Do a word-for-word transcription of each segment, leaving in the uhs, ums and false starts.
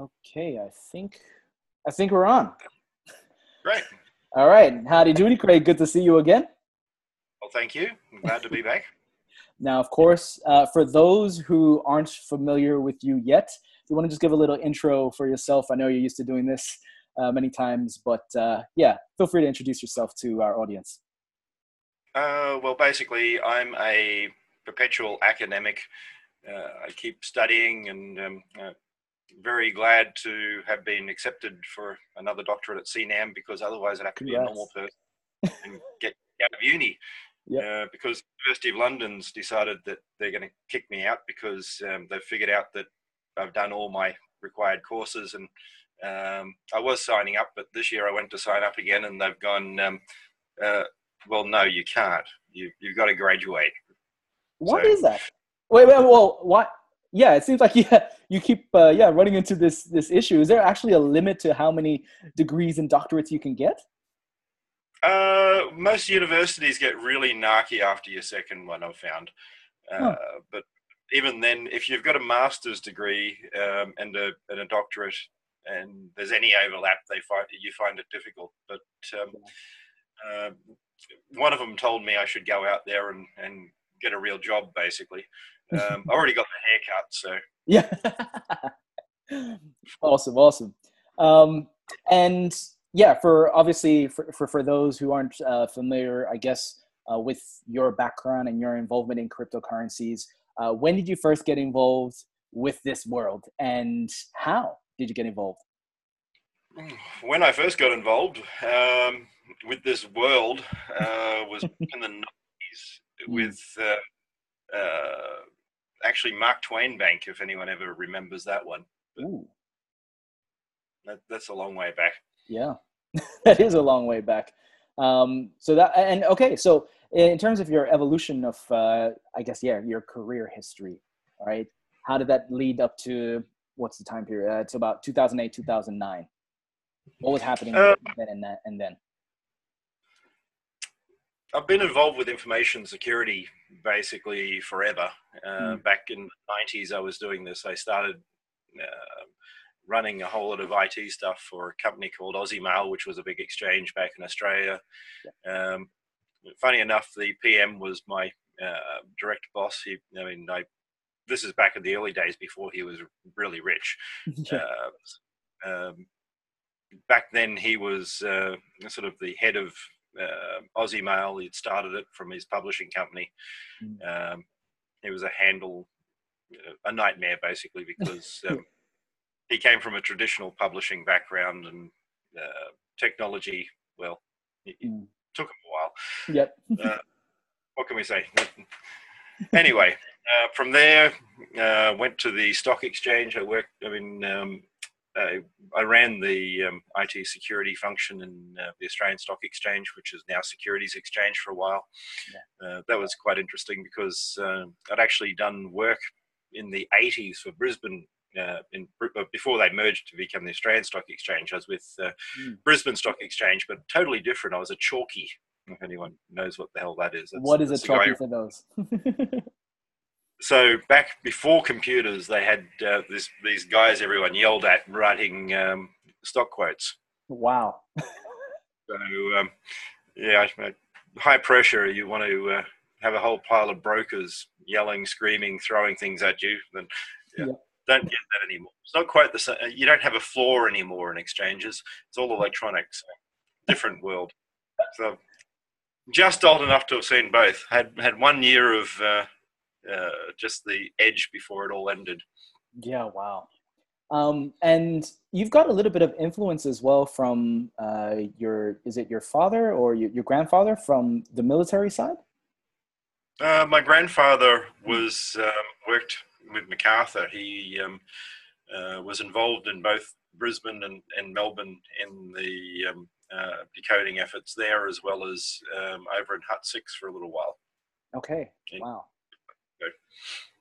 Okay, I think I think we're on. Great. All right. Howdy doody, Craig. Good to see you again. Well, thank you. I'm glad to be back. Now, of course, uh, for those who aren't familiar with you yet, if you want to just give a little intro for yourself. I know you're used to doing this uh, many times, but uh, yeah, feel free to introduce yourself to our audience. Uh, well, basically, I'm a perpetual academic. Uh, I keep studying and um, uh, very glad to have been accepted for another doctorate at C NAM, because otherwise I'd have to be Congrats. a normal person and get out of uni. Yep. Uh, because the University of London's decided that they're going to kick me out because um, they've figured out that I've done all my required courses, and um, I was signing up, but this year I went to sign up again and they've gone, um, uh, well, no, you can't. You, you've got to graduate. What so, is that? Wait, wait, well, what? Yeah, it seems like yeah, you keep uh, yeah running into this this issue. Is there actually a limit to how many degrees and doctorates you can get? Uh, most universities get really narky after your second one, I've found. Uh, oh. But even then, if you've got a master's degree um, and, a, and a doctorate, and there's any overlap, they find you find it difficult. But um, uh, one of them told me I should go out there and, and get a real job, basically. Um, I already got the haircut, so yeah. Awesome, awesome. Um, and yeah, for obviously for for, for those who aren't uh, familiar, I guess uh, with your background and your involvement in cryptocurrencies, uh, when did you first get involved with this world, and how did you get involved? When I first got involved um, with this world uh, was in the nineties with. Uh, uh, Actually, Mark Twain Bank, if anyone ever remembers that one. Ooh. That, that's a long way back. Yeah, that is a long way back. Um, so that, and okay, so in terms of your evolution of, uh, I guess, yeah, your career history, all right, how did that lead up to, what's the time period? Uh, it's about two thousand eight, two thousand nine. What was happening uh, then and, that, and then? I've been involved with information security basically forever. Uh, mm. Back in the nineties, I was doing this. I started uh, running a whole lot of I T stuff for a company called Aussie Mail, which was a big exchange back in Australia. Yeah. Um, funny enough, the P M was my uh, direct boss. He, I mean, I, this is back in the early days before he was really rich. Yeah. Uh, um, back then, he was uh, sort of the head of Uh, Aussie Mail. He'd started it from his publishing company. Mm. Um, it was a handle, a nightmare basically, because um, he came from a traditional publishing background and uh, technology. Well, it, it mm. took him a while. Yep. uh, what can we say? Anyway, uh, from there, uh, went to the stock exchange. I worked. I mean. Um, Uh, I ran the um, I T security function in uh, the Australian Stock Exchange, which is now Securities Exchange, for a while. Yeah. Uh, that was quite interesting because uh, I'd actually done work in the eighties for Brisbane uh, in, before they merged to become the Australian Stock Exchange. I was with uh, mm. Brisbane Stock Exchange, but totally different. I was a chalkie, if anyone knows what the hell that is. That's, what is a chalkie for those? So back before computers, they had uh, this, these guys everyone yelled at writing um, stock quotes. Wow. So, um, yeah, high pressure. You want to uh, have a whole pile of brokers yelling, screaming, throwing things at you. Then yeah, yeah. Don't get that anymore. It's not quite the same. You don't have a floor anymore in exchanges. It's all electronics. Different world. So just old enough to have seen both. Had had one year of... Uh, Uh, just the edge before it all ended. Yeah, wow. Um, and you've got a little bit of influence as well from uh, your, is it your father or your, your grandfather from the military side? Uh, my grandfather was, um, worked with MacArthur. He um, uh, was involved in both Brisbane and, and Melbourne in the um, uh, decoding efforts there, as well as um, over in Hut Six for a little while. Okay, and, wow.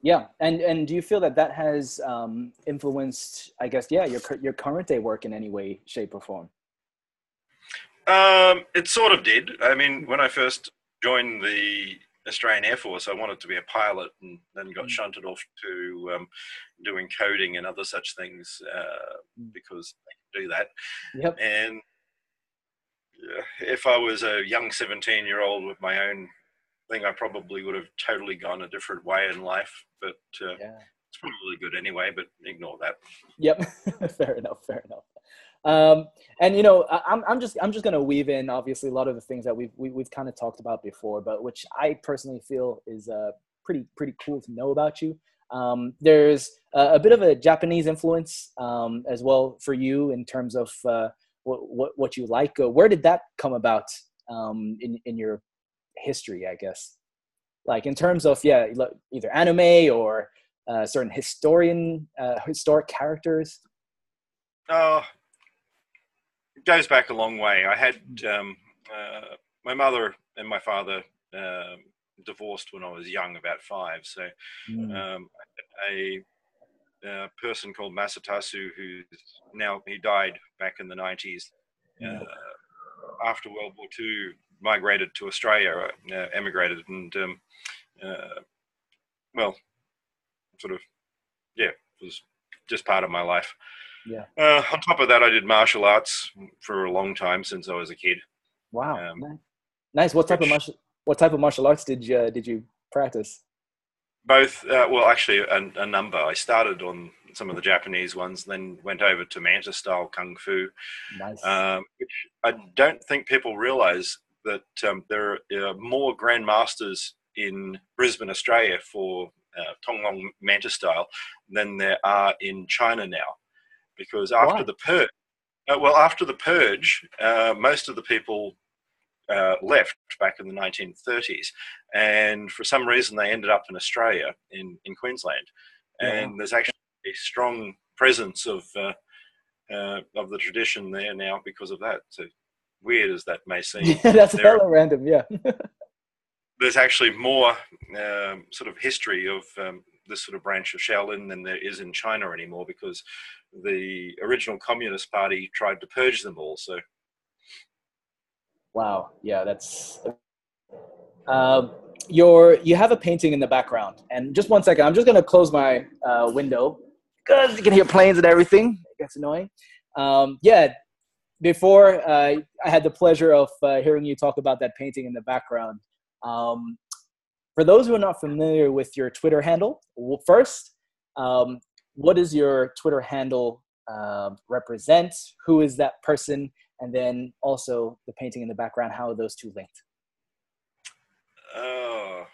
Yeah, and and do you feel that that has um, influenced, I guess, yeah, your your current day work in any way, shape, or form? Um, it sort of did. I mean, when I first joined the Australian Air Force. I wanted to be a pilot and then got mm. shunted off to um, doing coding and other such things uh, mm. because I could do that. Yep. And if I was a young seventeen-year-old with my own thing, I probably would have totally gone a different way in life, but uh, yeah. it's probably good anyway, but ignore that. Yep. Fair enough, fair enough. Um, and, you know, I'm, I'm just, I'm just going to weave in, obviously, a lot of the things that we've, we, we've kind of talked about before, but which I personally feel is uh, pretty, pretty cool to know about you. Um, there's a, a bit of a Japanese influence um, as well for you in terms of uh, what, what, what you like. Uh, where did that come about um, in, in your history, I guess? Like in terms of, yeah, either anime or uh, certain historian, uh, historic characters? Oh. Goes back a long way. I had um, uh, my mother and my father uh, divorced when I was young, about five. So mm. um, a, a person called Masatatsu, who's now he died back in the nineties uh, after World War Two, migrated to Australia, uh, emigrated, and um, uh, well, sort of, yeah, it was just part of my life. Yeah. Uh, on top of that, I did martial arts for a long time since I was a kid. Wow. Um, nice. nice. What type which, of martial, what type of martial arts did you uh, did you practice? Both. Uh, well, actually, a, a number. I started on some of the Japanese ones, then went over to Mantis style kung fu. Nice. Um, which I don't think people realize that um, there are more grandmasters in Brisbane, Australia, for uh, Tonglong Mantis style than there are in China now. Because after Why? the purge, uh, well, after the purge, uh, most of the people uh, left back in the nineteen thirties, and for some reason they ended up in Australia, in in Queensland, and yeah. there's actually a strong presence of uh, uh, of the tradition there now because of that. So weird as that may seem, yeah, that's hella random. Yeah, there's actually more um, sort of history of. Um, this sort of branch of Shaolin than there is in China anymore, because the original Communist Party tried to purge them all. So, wow, yeah, that's uh, your. You have a painting in the background, and just one second, I'm just going to close my uh, window because you can hear planes and everything. It gets annoying. Um, yeah, before uh, I had the pleasure of uh, hearing you talk about that painting in the background. Um, For those who are not familiar with your Twitter handle, well, first, um, what does your Twitter handle uh, represent? Who is that person? And then also the painting in the background, how are those two linked? Oh.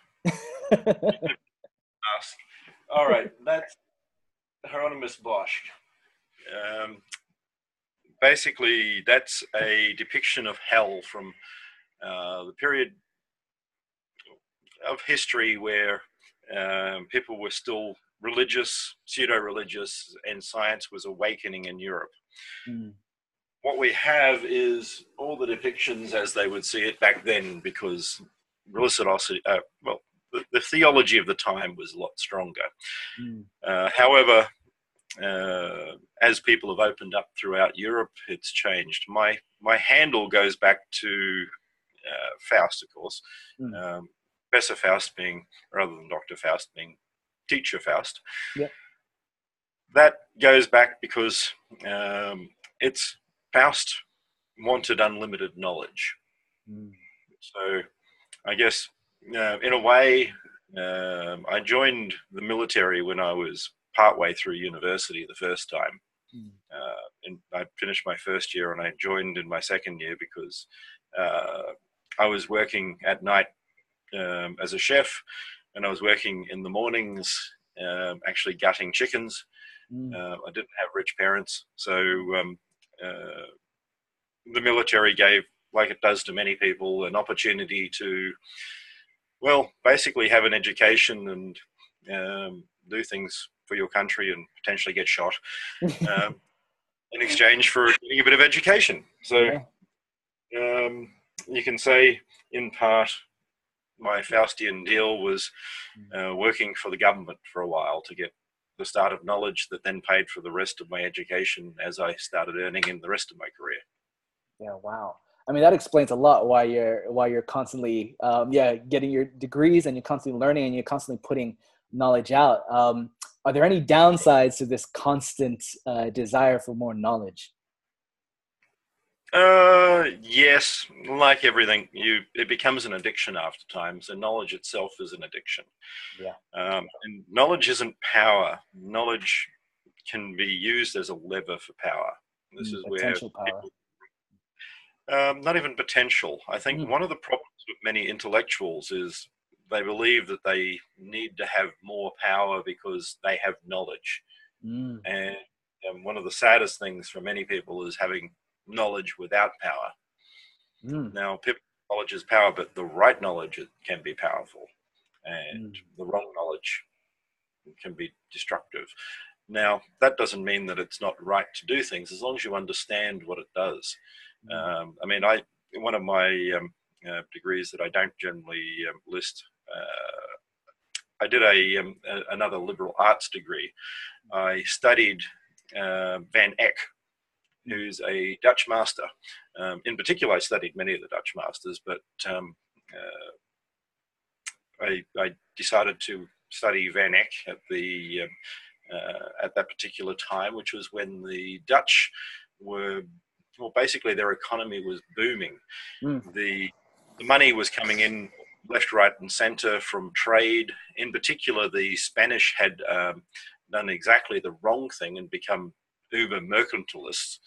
All right, that's Hieronymus Bosch. Um, basically, that's a depiction of hell from uh, the period of history where um, people were still religious, pseudo-religious, and science was awakening in Europe. Mm. What we have is all the depictions as they would see it back then, because religiosity, uh, well, the, the theology of the time was a lot stronger. Mm. Uh, however, uh, as people have opened up throughout Europe, it's changed. My, my handle goes back to uh, Faust, of course. Mm. Um, Besser Faust being, rather than Doctor Faust, being Teacher Faust. Yep. That goes back because um, it's Faust wanted unlimited knowledge. Mm. So I guess, uh, in a way, um, I joined the military when I was partway through university the first time. Mm. Uh, and I finished my first year and I joined in my second year because uh, I was working at night Um, as a chef, and I was working in the mornings um, actually gutting chickens. Mm. uh, I didn't have rich parents, so um, uh, the military gave, like it does to many people, an opportunity to, well, basically have an education and um, do things for your country and potentially get shot um, in exchange for getting a bit of education. So um, you can say in part my Faustian deal was uh, working for the government for a while to get the start of knowledge that then paid for the rest of my education as I started earning in the rest of my career. Yeah, wow. I mean, that explains a lot why you're why you're constantly um, yeah getting your degrees, and you're constantly learning, and you're constantly putting knowledge out. Um, are there any downsides to this constant uh, desire for more knowledge? Uh, yes, like everything, you it becomes an addiction after time. So knowledge itself is an addiction. Yeah. Um, and knowledge isn't power. Knowledge can be used as a lever for power. This mm, is where potential power. Um, not even potential. I think mm. one of the problems with many intellectuals is they believe that they need to have more power because they have knowledge. Mm. And, and one of the saddest things for many people is having knowledge without power. Mm. Now, people, knowledge is power, but the right knowledge can be powerful, and mm. the wrong knowledge can be destructive. Now, that doesn't mean that it's not right to do things, as long as you understand what it does. Um, I mean, I one of my um, uh, degrees that I don't generally um, list, uh, I did a, um, a another liberal arts degree. I studied uh, Van Eck, who's a Dutch master. Um, in particular, I studied many of the Dutch masters, but um, uh, I, I decided to study Van Eck at, the, um, uh, at that particular time, which was when the Dutch were... Well, basically, their economy was booming. Mm. The, the money was coming in left, right, and centre from trade. In particular, the Spanish had um, done exactly the wrong thing and become uber mercantilists,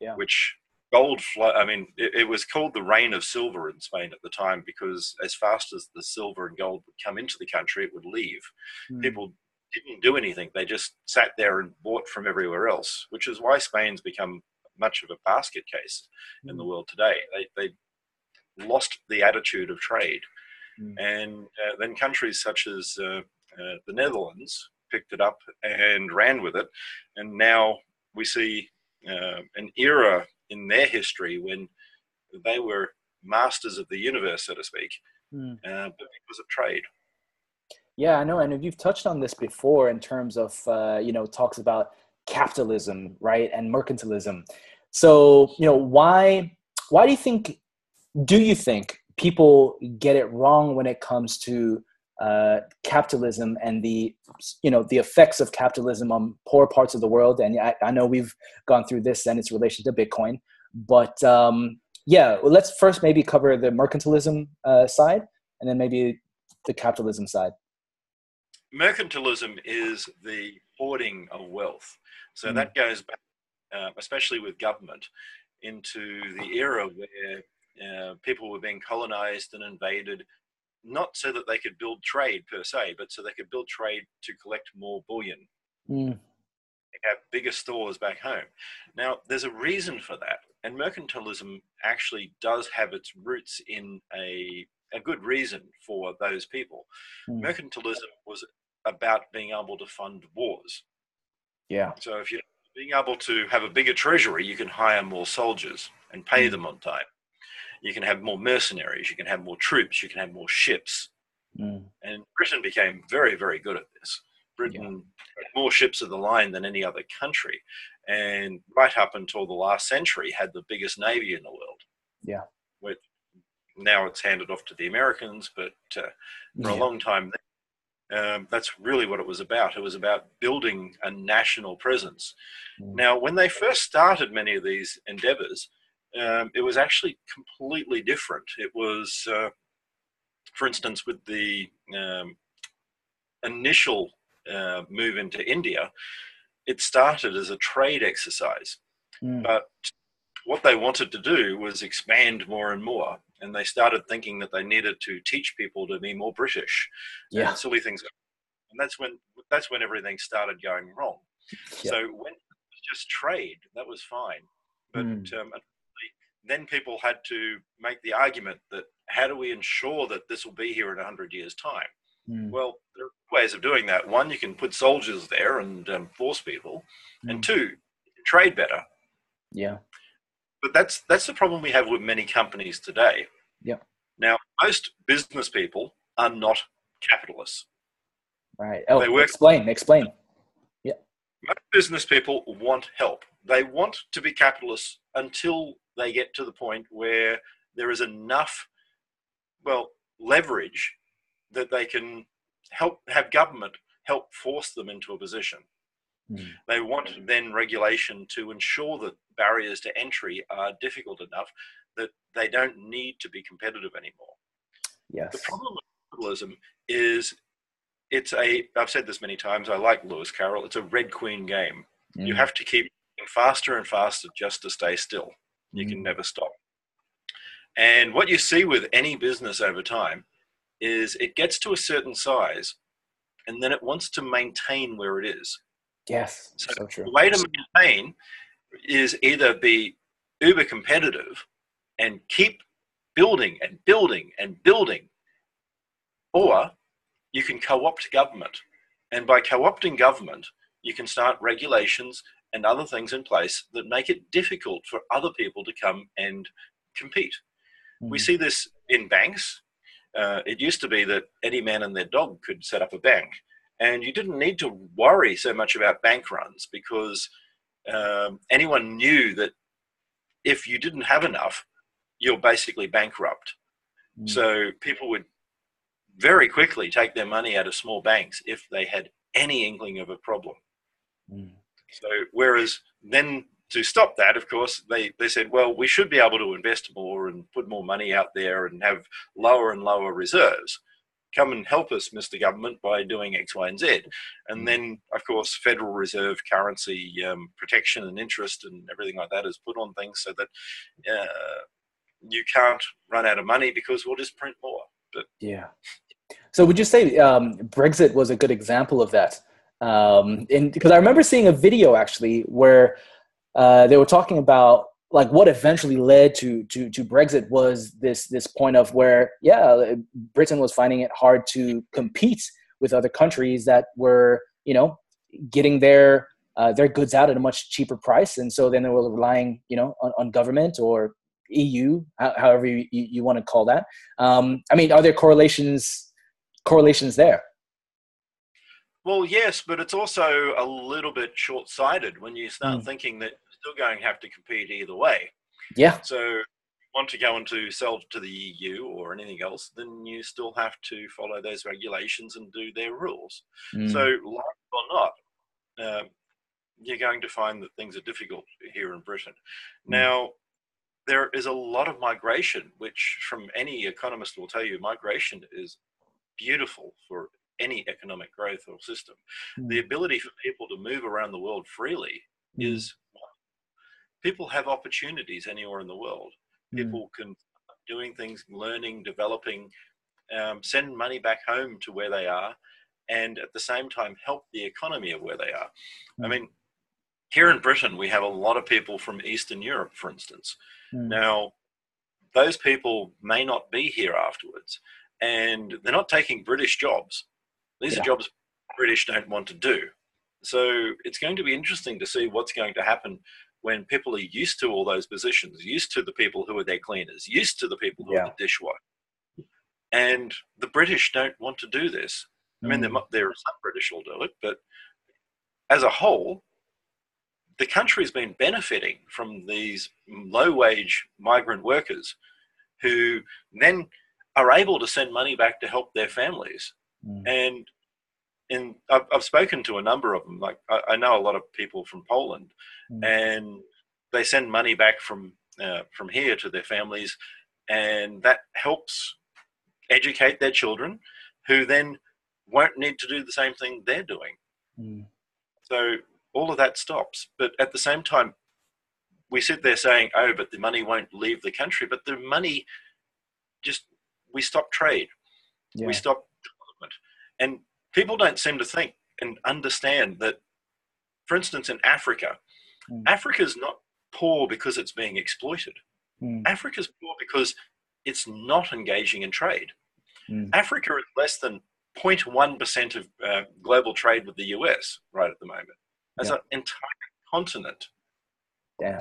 yeah. which gold flow. I mean, it, it was called the reign of silver in Spain at the time, because as fast as the silver and gold would come into the country, it would leave. Mm. People didn't do anything. They just sat there and bought from everywhere else, which is why Spain's become much of a basket case in the world today. They, they lost the attitude of trade. Mm. And uh, then countries such as uh, uh, the Netherlands picked it up and ran with it. And now we see uh, an era in their history when they were masters of the universe, so to speak, mm. uh, but because of trade. Yeah, I know. And you've touched on this before in terms of, uh, you know, talks about capitalism, right, and mercantilism. So, you know, why why do you think do you think people get it wrong when it comes to uh, capitalism and the you know the effects of capitalism on poor parts of the world? And I, I know we've gone through this and its relation to Bitcoin, but um, yeah, well, let's first maybe cover the mercantilism uh, side, and then maybe the capitalism side. Mercantilism is the hoarding of wealth. So mm. that goes back, uh, especially with government, into the era where uh, people were being colonized and invaded, not so that they could build trade per se, but so they could build trade to collect more bullion. Mm. They have bigger stores back home. Now, there's a reason for that. And mercantilism actually does have its roots in a a good reason for those people. Mm. Mercantilism was about being able to fund wars. Yeah. So if you're being able to have a bigger treasury, you can hire more soldiers and pay mm. them on time. You can have more mercenaries, you can have more troops, you can have more ships. Mm. And Britain became very, very good at this. Britain yeah. had more ships of the line than any other country. And right up until the last century had the biggest navy in the world. Yeah. With Now it's handed off to the Americans, but uh, for yeah. a long time, um, that's really what it was about. It was about building a national presence. Mm. Now, when they first started many of these endeavors, um, it was actually completely different. It was, uh, for instance, with the um, initial uh, move into India, it started as a trade exercise. Mm. But what they wanted to do was expand more and more. And they started thinking that they needed to teach people to be more British, yeah. and silly things. And that's when that's when everything started going wrong. Yeah. So when it was just trade, that was fine. But mm. um, then people had to make the argument that how do we ensure that this will be here in one hundred years' time? Mm. Well, there are ways of doing that. One, you can put soldiers there and um, force people. Mm. And two, trade better. Yeah. But that's that's the problem we have with many companies today. Yeah. Now, most business people are not capitalists. Right. Oh, they work explain, explain. Yeah. Most business people want help. They want to be capitalists until they get to the point where there is enough, well, leverage that they can help have government help force them into a position. Mm. They want then regulation to ensure that barriers to entry are difficult enough that they don't need to be competitive anymore. Yes. The problem with capitalism is it's a, I've said this many times, I like Lewis Carroll, it's a Red Queen game. Mm. You have to keep faster and faster just to stay still. You mm. can never stop. And what you see with any business over time is it gets to a certain size and then it wants to maintain where it is. Yes, so, so true. The way to maintain is either be uber competitive and keep building and building and building, or you can co-opt government. And by co-opting government, you can start regulations and other things in place that make it difficult for other people to come and compete. Mm-hmm. We see this in banks. Uh, it used to be that any man and their dog could set up a bank, and you didn't need to worry so much about bank runs because um, anyone knew that if you didn't have enough, you're basically bankrupt. Mm. So people would very quickly take their money out of small banks if they had any inkling of a problem. Mm. So whereas then to stop that, of course, they, they said, well, we should be able to invest more and put more money out there and have lower and lower reserves. Come and help us, Mister Government, by doing X, Y, and Z. And then, of course, Federal Reserve currency um, protection and interest and everything like that is put on things so that uh, you can't run out of money because we'll just print more. But yeah. So would you say um, Brexit was a good example of that? Um, and because I remember seeing a video, actually, where uh, they were talking about like what eventually led to, to, to Brexit was this, this point of where, yeah, Britain was finding it hard to compete with other countries that were, you know, getting their, uh, their goods out at a much cheaper price. And so then they were relying, you know, on, on government or E U, however you, you want to call that. Um, I mean, are there correlations, correlations there? Well, yes, but it's also a little bit short-sighted when you start mm. thinking that still going to have to compete either way. Yeah. So if you want to go and to sell to the E U or anything else, then you still have to follow those regulations and do their rules. Mm. So like or not, uh, you're going to find that things are difficult here in Britain. Mm. Now, there is a lot of migration, which from any economist will tell you, migration is beautiful for any economic growth or system. Mm. The ability for people to move around the world freely mm. is people have opportunities anywhere in the world. People can doing things, learning, developing, um, send money back home to where they are, and at the same time help the economy of where they are. Mm. I mean, here in Britain, we have a lot of people from Eastern Europe, for instance. Mm. Now, those people may not be here afterwards, and they're not taking British jobs. These yeah. are jobs British don't want to do. So it's going to be interesting to see what's going to happen when people are used to all those positions, used to the people who are their cleaners, used to the people who yeah. are the dishwasher. And the British don't want to do this. Mm. I mean, there are some British will do it, but as a whole, the country's been benefiting from these low-wage migrant workers who then are able to send money back to help their families. Mm. And in, I've, I've spoken to a number of them. Like I, I know a lot of people from Poland, mm. and they send money back from uh, from here to their families, and that helps educate their children, who then won't need to do the same thing they're doing. Mm. So all of that stops. But at the same time, we sit there saying, "Oh, but the money won't leave the country." But the money just we stop trade, yeah. we stop development, and people don't seem to think and understand that, for instance, in Africa, mm. Africa's not poor because it's being exploited. Mm. Africa's poor because it's not engaging in trade. Mm. Africa is less than zero point one percent of uh, global trade with the U S right at the moment. As yeah. an entire continent. Yeah.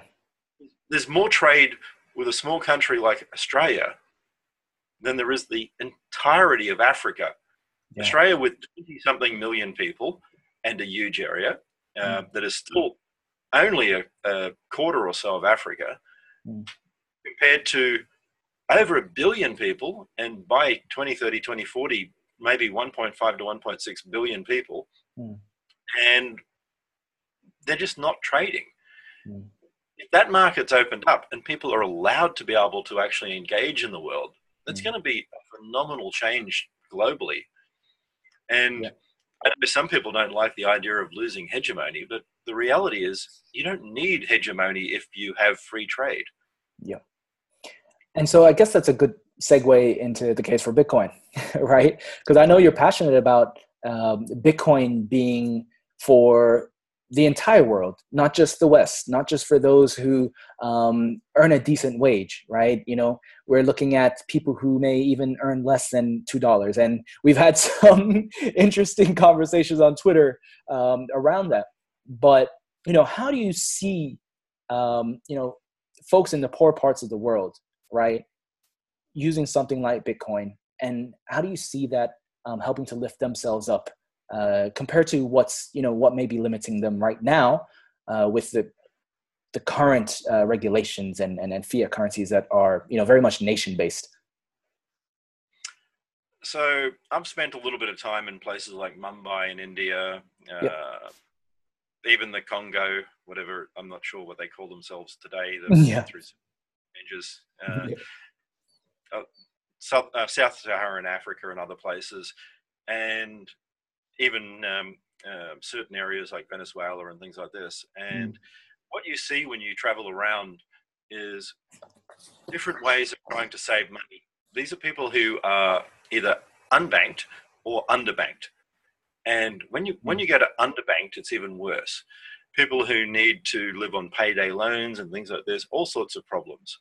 There's more trade with a small country like Australia than there is the entirety of Africa. Yeah. Australia with twenty-something million people and a huge area uh, mm. that is still only a, a quarter or so of Africa. Mm. compared to over a billion people, and by twenty thirty, twenty forty, maybe one point five to one point six billion people, mm. and they're just not trading. Mm. If that market's opened up and people are allowed to be able to actually engage in the world, that's mm. going to be a phenomenal change globally. And yeah. I know some people don't like the idea of losing hegemony, but the reality is you don't need hegemony if you have free trade. Yeah. And so I guess that's a good segue into the case for Bitcoin, right? Because I know you're passionate about um, Bitcoin being for the entire world, not just the West, not just for those who um, earn a decent wage, right? You know, we're looking at people who may even earn less than two dollars. And we've had some interesting conversations on Twitter um, around that. But, you know, how do you see, um, you know, folks in the poor parts of the world, right, using something like Bitcoin, and how do you see that um, helping to lift themselves up uh, compared to what's, you know, what may be limiting them right now uh, with the the current uh, regulations and, and and fiat currencies that are, you know, very much nation-based? So I've spent a little bit of time in places like Mumbai in India, uh, yep. even the Congo, whatever, I'm not sure what they call themselves today. Yeah. Through changes. Uh, yep. Uh, South, uh, South Saharan Africa and other places, and even um, uh, certain areas like Venezuela and things like this. And mm. what you see when you travel around is different ways of trying to save money. These are people who are either unbanked or underbanked. And when you, mm. when you go to underbanked, it's even worse. People who need to live on payday loans and things like this, all sorts of problems.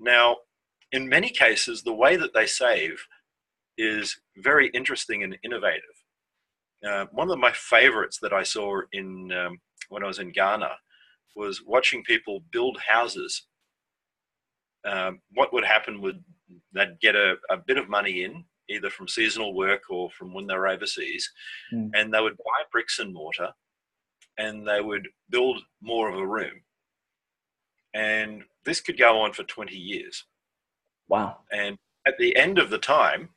Now, in many cases, the way that they save is very interesting and innovative. Uh, one of my favorites that I saw in um, when I was in Ghana was watching people build houses. Um, what would happen would they'd get a, a bit of money in, either from seasonal work or from when they were overseas, mm. and they would buy bricks and mortar, and they would build more of a room. And this could go on for twenty years. Wow. And at the end of the time,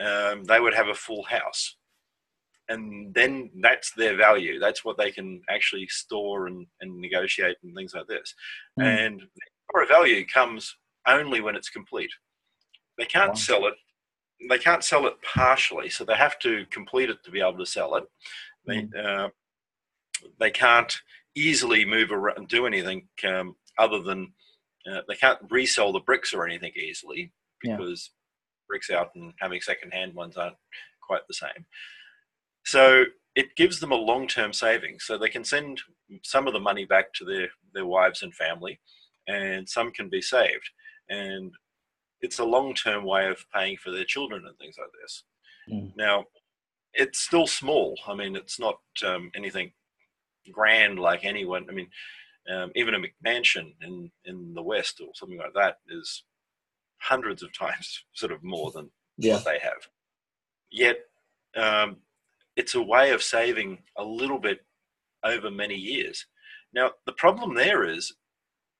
um, they would have a full house. And then that's their value. That's what they can actually store and, and negotiate and things like this. Mm. And the value comes only when it's complete. They can't wow. sell it. They can't sell it partially. So they have to complete it to be able to sell it. Mm. They, uh, they can't easily move around and do anything um, other than Uh, they can't resell the bricks or anything easily because yeah. bricks out and having second-hand ones aren't quite the same. So it gives them a long-term savings. So they can send some of the money back to their, their wives and family, and some can be saved. And it's a long-term way of paying for their children and things like this. Mm. Now, it's still small. I mean, it's not um, anything grand like anyone. I mean... Um, even a McMansion in, in the West or something like that is hundreds of times sort of more than yeah. what they have. Yet um, it's a way of saving a little bit over many years. Now, the problem there is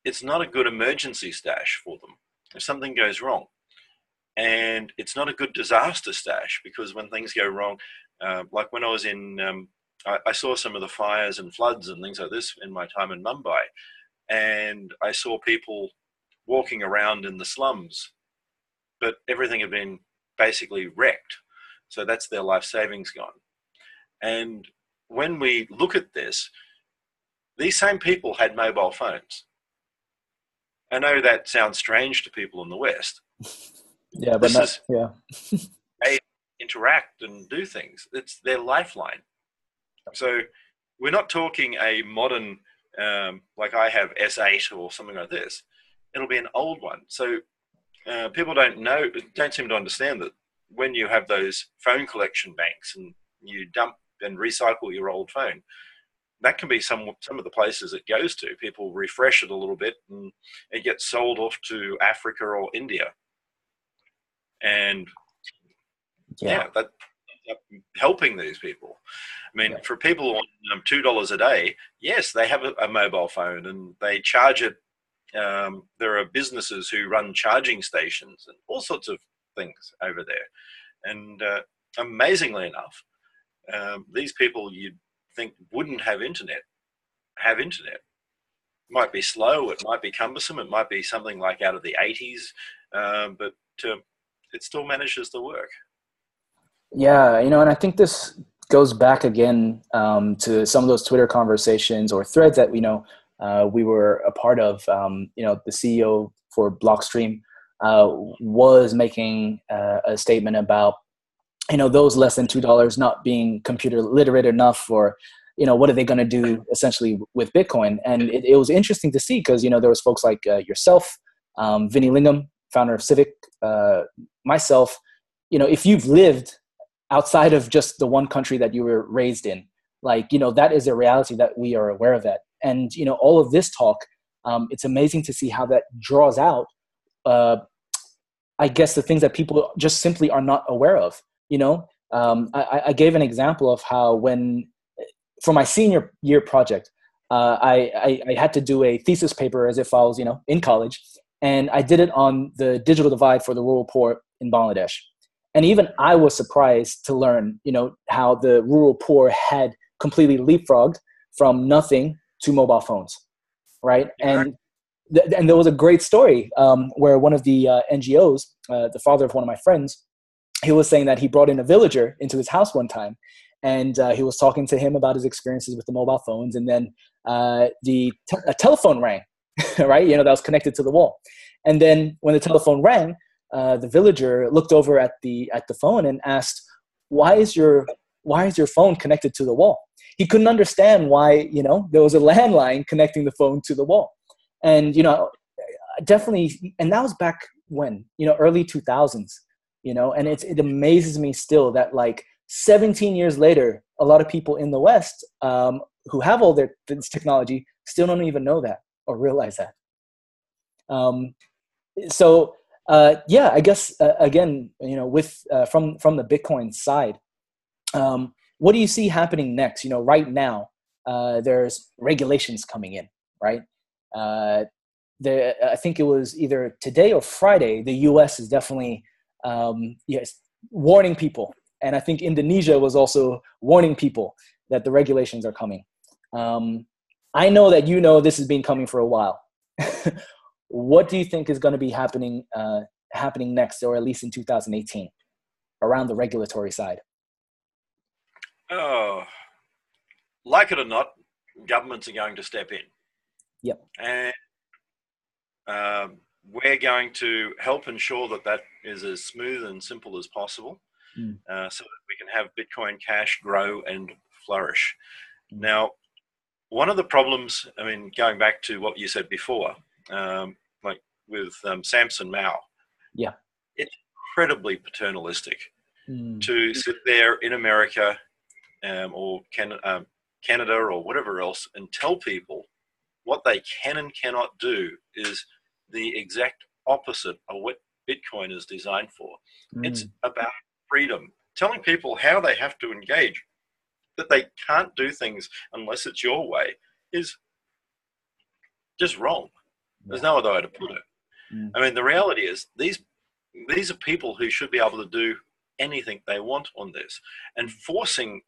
it's not a good emergency stash for them if something goes wrong. And it's not a good disaster stash because when things go wrong, uh, like when I was in... Um, I saw some of the fires and floods and things like this in my time in Mumbai. And I saw people walking around in the slums, but everything had been basically wrecked. So that's their life savings gone. And when we look at this, these same people had mobile phones. I know that sounds strange to people in the West. Yeah, but not, yeah. They interact and do things. It's their lifeline. So we're not talking a modern, um, like I have S eight or something like this. It'll be an old one. So uh, people don't know, don't seem to understand that when you have those phone collection banks and you dump and recycle your old phone, that can be some, some of the places it goes to. People refresh it a little bit and it gets sold off to Africa or India. And yeah, yeah that... helping these people. I mean, yeah. for people on two dollars a day, yes, they have a, a mobile phone and they charge it Um, there are businesses who run charging stations and all sorts of things over there. And uh, amazingly enough, um, these people you'd think wouldn't have internet, have internet. It might be slow, it might be cumbersome, it might be something like out of the eighties, uh, but uh, it still manages to work. Yeah, you know, and I think this goes back again um, to some of those Twitter conversations or threads that, you know, uh, we were a part of. Um, you know, the C E O for Blockstream uh, was making uh, a statement about, you know, those less than two dollars not being computer literate enough, or, you know, what are they going to do essentially with Bitcoin? And it, it was interesting to see because, you know, there was folks like uh, yourself, um, Vinny Lingham, founder of Civic, uh, myself, you know, if you've lived outside of just the one country that you were raised in, like, you know, that is a reality that we are aware of that. And, you know, all of this talk, um, it's amazing to see how that draws out, uh, I guess, the things that people just simply are not aware of. You know, um, I, I gave an example of how when, for my senior year project, uh, I, I, I had to do a thesis paper as if I was, you know, in college. And I did it on the digital divide for the rural poor in Bangladesh. And even I was surprised to learn, you know, how the rural poor had completely leapfrogged from nothing to mobile phones, right? And th- and there was a great story um, where one of the uh, N G Os, uh, the father of one of my friends, he was saying that he brought in a villager into his house one time, and uh, he was talking to him about his experiences with the mobile phones, and then uh, the te- a telephone rang, right? You know, that was connected to the wall. And then when the telephone rang, Uh, the villager looked over at the at the phone and asked, "Why is your why is your phone connected to the wall?" He couldn't understand why, you know, there was a landline connecting the phone to the wall. And, you know, definitely, and that was back when, you know, early two thousands, you know, and it's, it amazes me still that, like, seventeen years later, a lot of people in the West um, who have all their this technology still don't even know that or realize that. Um, so. Uh, yeah, I guess, uh, again, you know, with, uh, from, from the Bitcoin side, um, what do you see happening next? You know, right now, uh, there's regulations coming in, right? Uh, the, I think it was either today or Friday, the U S is definitely, um, yes, warning people. And I think Indonesia was also warning people that the regulations are coming. Um, I know that, you know, this has been coming for a while. What do you think is going to be happening uh, happening next, or at least in two thousand eighteen, around the regulatory side? Oh, like it or not, governments are going to step in. Yep. And uh, we're going to help ensure that that is as smooth and simple as possible, mm. uh, so that we can have Bitcoin Cash grow and flourish. Now, one of the problems, I mean, going back to what you said before, um, like with um, Samson Mao, yeah, it's incredibly paternalistic mm. to sit there in America um, or Can- um, Canada or whatever else and tell people what they can and cannot do is the exact opposite of what Bitcoin is designed for. Mm. It's about freedom, telling people how they have to engage, that they can't do things unless it's your way is just wrong. There's no other way to put it. Mm. I mean, the reality is these these are people who should be able to do anything they want on this, and forcing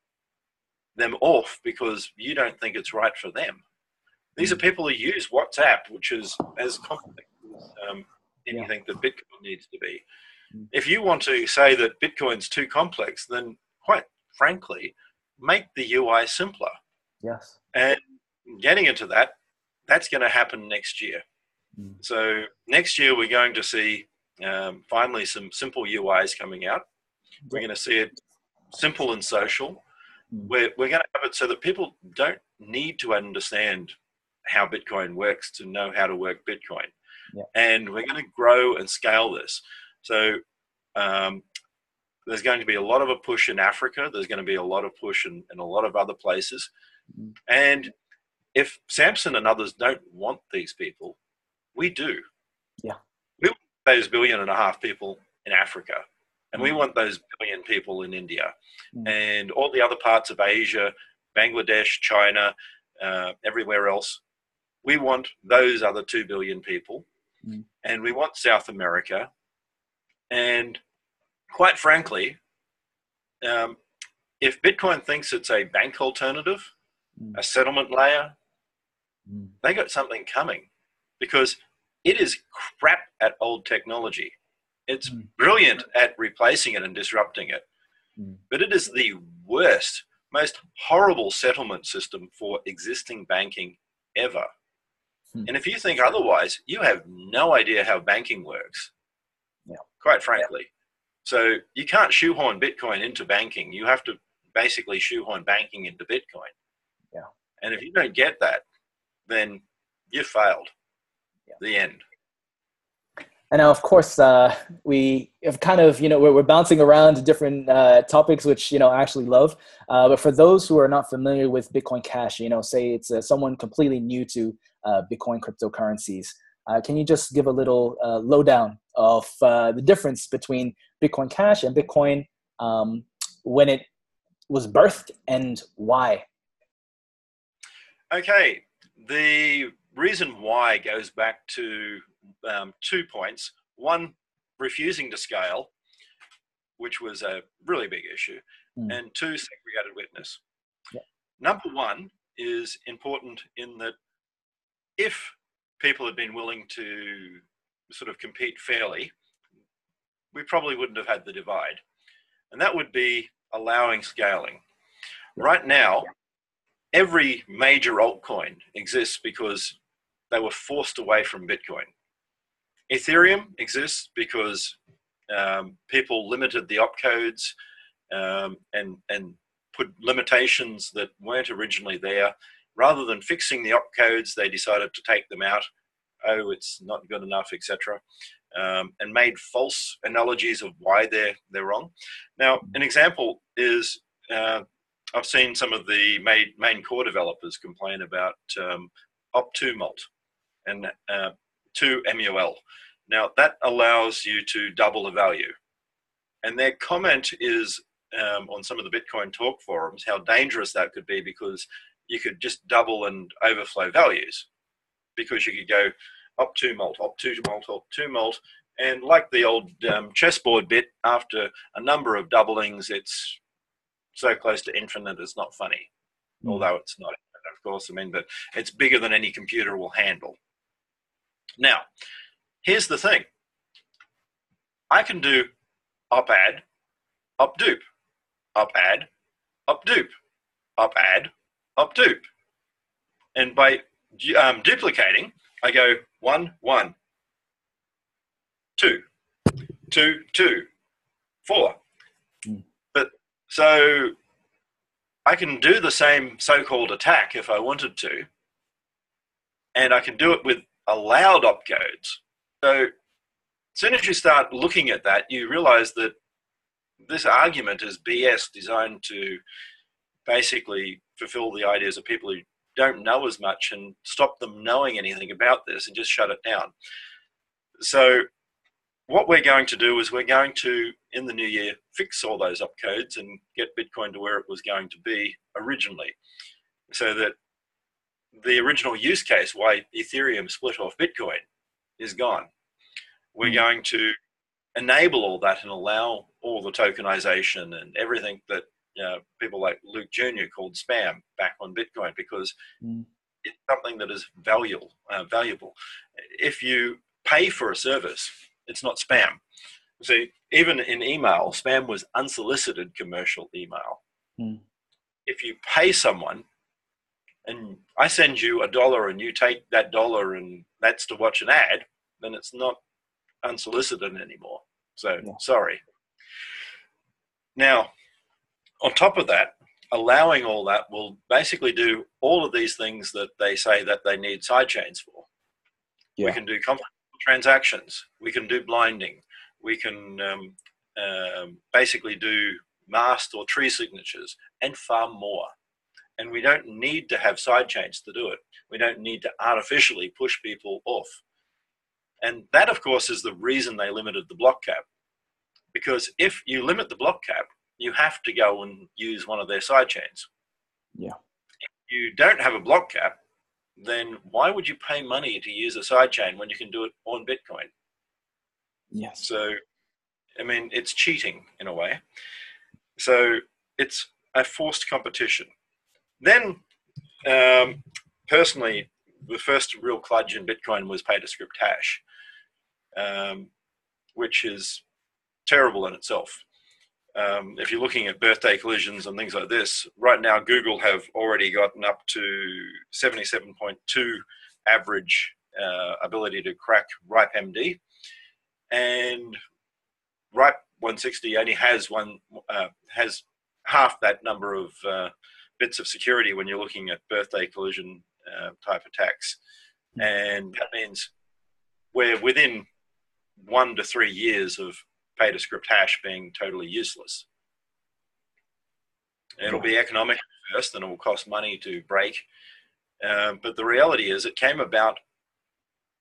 them off because you don't think it's right for them. These are people who use WhatsApp, which is as complex as um, anything yeah. that Bitcoin needs to be. Mm. If you want to say that Bitcoin's too complex, then quite frankly, make the U I simpler. Yes. And getting into that, that's going to happen next year. So next year, we're going to see um, finally some simple U Is coming out. We're going to see it simple and social. We're, we're going to have it so that people don't need to understand how Bitcoin works to know how to work Bitcoin. Yeah. And we're going to grow and scale this. So um, there's going to be a lot of a push in Africa. There's going to be a lot of push in, in a lot of other places. And if Samson and others don't want these people, we do. Yeah. We want those billion and a half people in Africa, and mm. we want those billion people in India mm. and all the other parts of Asia, Bangladesh, China, uh, everywhere else. we want those other two billion people, mm. and we want South America. And quite frankly, um, if Bitcoin thinks it's a bank alternative, mm. a settlement layer, mm. they got something coming, because it is crap at old technology. It's mm. brilliant at replacing it and disrupting it, mm. but it is the worst, most horrible settlement system for existing banking ever. Mm. And if you think otherwise, you have no idea how banking works, yeah. quite frankly. Yeah. So you can't shoehorn Bitcoin into banking. You have to basically shoehorn banking into Bitcoin. Yeah. And if you don't get that, then you've failed. Yeah. The end. And now, of course, uh, we have kind of, you know, we're, we're bouncing around different uh, topics, which, you know, I actually love. Uh, but for those who are not familiar with Bitcoin Cash, you know, say it's uh, someone completely new to uh, Bitcoin cryptocurrencies. Uh, can you just give a little uh, lowdown of uh, the difference between Bitcoin Cash and Bitcoin um, when it was birthed, and why? Okay. The reason why goes back to um, two points. One, refusing to scale, which was a really big issue, mm. and two, segregated witness. Yeah. Number one is important in that if people had been willing to sort of compete fairly, we probably wouldn't have had the divide. And that would be allowing scaling. Right now, every major altcoin exists because they were forced away from Bitcoin. Ethereum exists because um, people limited the opcodes um, and, and put limitations that weren't originally there. Rather than fixing the opcodes, they decided to take them out. Oh, it's not good enough, et cetera. Um, and made false analogies of why they're, they're wrong. Now, an example is... Uh, I've seen some of the main, main core developers complain about um, Op two Mult and uh, two M U L. Now, that allows you to double the value. And their comment is um, on some of the Bitcoin talk forums, how dangerous that could be, because you could just double and overflow values, because you could go Op two Mult, Op two Mult, Op two Mult. And like the old um, chessboard bit, after a number of doublings, it's so close to infinite, it's not funny. Mm. Although it's not infinite, of course. I mean, but it's bigger than any computer will handle. Now, here's the thing. I can do op-add, op-dupe, op-add, op-dupe, op-add, op-dupe. And by um, duplicating, I go one, one, two, two, two, four. So I can do the same so-called attack if I wanted to, and I can do it with allowed opcodes. So as soon as you start looking at that, you realize that this argument is B S, designed to basically fulfill the ideas of people who don't know as much and stop them knowing anything about this and just shut it down. So what we're going to do is we're going to, in the new year, fix all those opcodes and get Bitcoin to where it was going to be originally, so that the original use case why Ethereum split off Bitcoin is gone. We're going to enable all that and allow all the tokenization and everything that uh, people like Luke Junior called spam back on Bitcoin, because mm. it's something that is valuable. Uh, valuable. If you pay for a service, it's not spam. See, even in email, spam was unsolicited commercial email. Mm. If you pay someone and I send you a dollar and you take that dollar and that's to watch an ad, then it's not unsolicited anymore. So, yeah. sorry. Now, on top of that, allowing all that will basically do all of these things that they say that they need sidechains for. Yeah. We can do complex transactions. We can do blinding. We can um, um, basically do masked or tree signatures and far more. And we don't need to have sidechains to do it. We don't need to artificially push people off. And that, of course, is the reason they limited the block cap. Because if you limit the block cap, you have to go and use one of their sidechains. Yeah. If you don't have a block cap, then why would you pay money to use a sidechain when you can do it on Bitcoin? Yes. So, I mean, it's cheating in a way. So it's a forced competition. Then, um, personally, the first real kludge in Bitcoin was pay-to-script-hash, um, which is terrible in itself. Um, if you're looking at birthday collisions and things like this, right now Google have already gotten up to seventy-seven point two average uh, ability to crack RIPE M D, and RIPE one sixty only has one uh, has half that number of uh, bits of security when you're looking at birthday collision uh, type attacks, and that means we're within one to three years of pay-to-script hash being totally useless. It'll be economic first, and it will cost money to break. Uh, but the reality is, it came about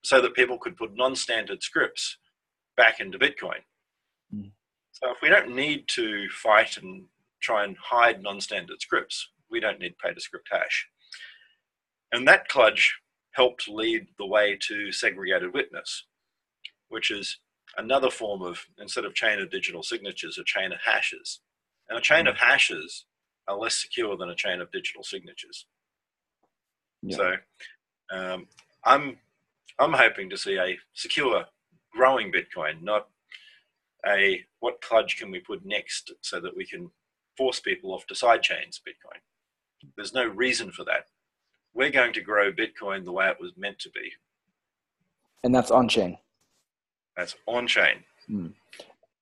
so that people could put non-standard scripts back into Bitcoin. Mm. So if we don't need to fight and try and hide non-standard scripts, we don't need pay-to-script hash. And that kludge helped lead the way to segregated witness, which is another form of, instead of chain of digital signatures, a chain of hashes. And a chain of hashes are less secure than a chain of digital signatures. Yeah. So um, I'm, I'm hoping to see a secure growing Bitcoin, not a what kludge can we put next so that we can force people off to side chains Bitcoin. There's no reason for that. We're going to grow Bitcoin the way it was meant to be. And that's on-chain. That's on-chain. Mm.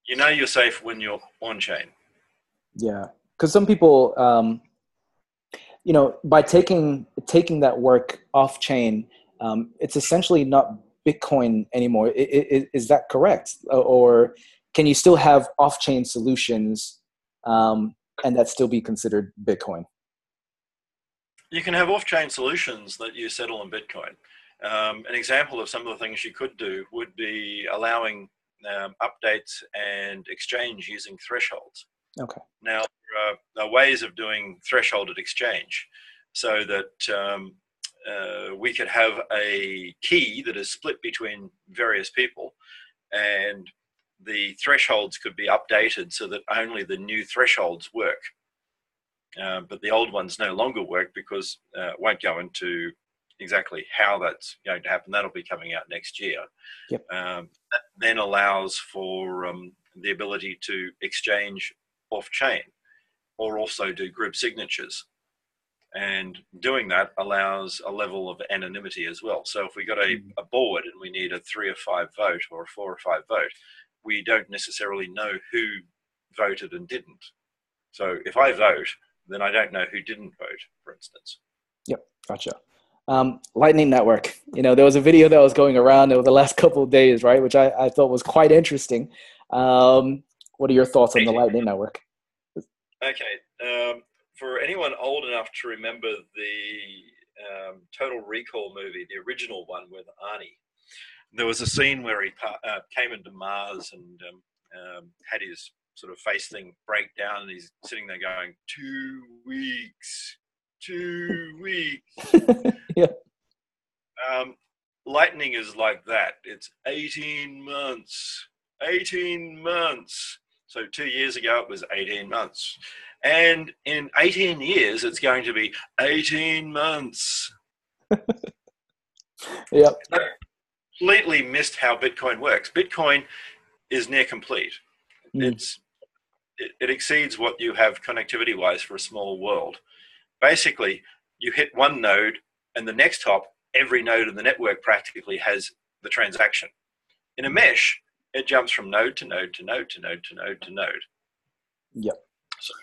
You know you're safe when you're on-chain. Yeah, because some people, um, you know, by taking taking that work off-chain, um, it's essentially not Bitcoin anymore. It, it, is that correct? Or can you still have off-chain solutions um, and that still be considered Bitcoin? You can have off-chain solutions that you settle on Bitcoin. Um, an example of some of the things you could do would be allowing um, updates and exchange using thresholds. Okay. Now, there are ways of doing thresholded exchange so that um, uh, we could have a key that is split between various people, and the thresholds could be updated so that only the new thresholds work. Uh, but the old ones no longer work because uh, it won't go into exactly how that's going to happen. That'll be coming out next year. Yep. Um, that then allows for um, the ability to exchange off-chain or also do group signatures. And doing that allows a level of anonymity as well. So if we got a, a board and we need a three or five vote or a four or five vote, we don't necessarily know who voted and didn't. So if I vote, then I don't know who didn't vote, for instance. Yep, gotcha. Um, Lightning Network. You know, there was a video that was going around over the last couple of days, right? Which I, I thought was quite interesting. Um, what are your thoughts on the Lightning Network? Okay. Um, for anyone old enough to remember the um, Total Recall movie, the original one with Arnie, there was a scene where he uh, came into Mars and um, um, had his sort of face thing break down, and he's sitting there going, two weeks. Two weeks. Yeah. Um, Lightning is like that. It's eighteen months. eighteen months. So two years ago, it was eighteen months. And in eighteen years, it's going to be eighteen months. Yep. I completely missed how Bitcoin works. Bitcoin is near complete. Mm. It's, it, it exceeds what you have connectivity-wise for a small world. Basically, you hit one node, and the next hop, every node in the network practically has the transaction. In a mesh, it jumps from node to node to node to node to node to node. Yep. So,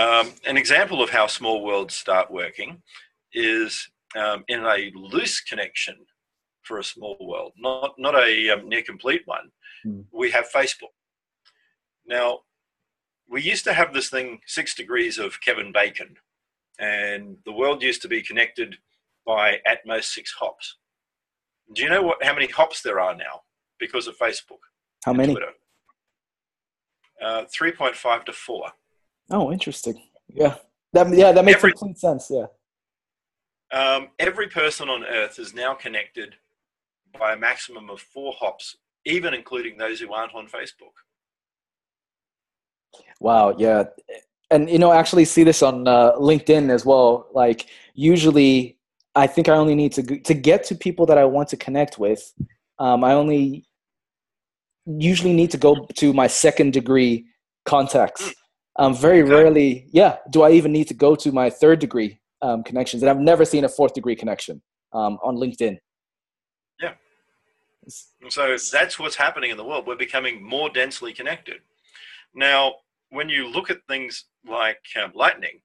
um, an example of how small worlds start working is um, in a loose connection for a small world, not, not a um, near-complete one. Mm. We have Facebook. Now, we used to have this thing, six degrees of Kevin Bacon. And the world used to be connected by at most six hops. Do you know what, how many hops there are now because of Facebook? How many? Uh, three point five to four. Oh, interesting. Yeah, that yeah that makes Every, complete sense. Yeah. Um, every person on Earth is now connected by a maximum of four hops, even including those who aren't on Facebook. Wow, yeah. And, you know, I actually see this on uh, LinkedIn as well. Like, usually, I think I only need to, to get to people that I want to connect with. Um, I only usually need to go to my second degree contacts. Um, very okay. rarely, yeah, do I even need to go to my third degree um, connections. And I've never seen a fourth degree connection um, on LinkedIn. Yeah. So that's what's happening in the world. We're becoming more densely connected. Now, when you look at things like um, Lightning,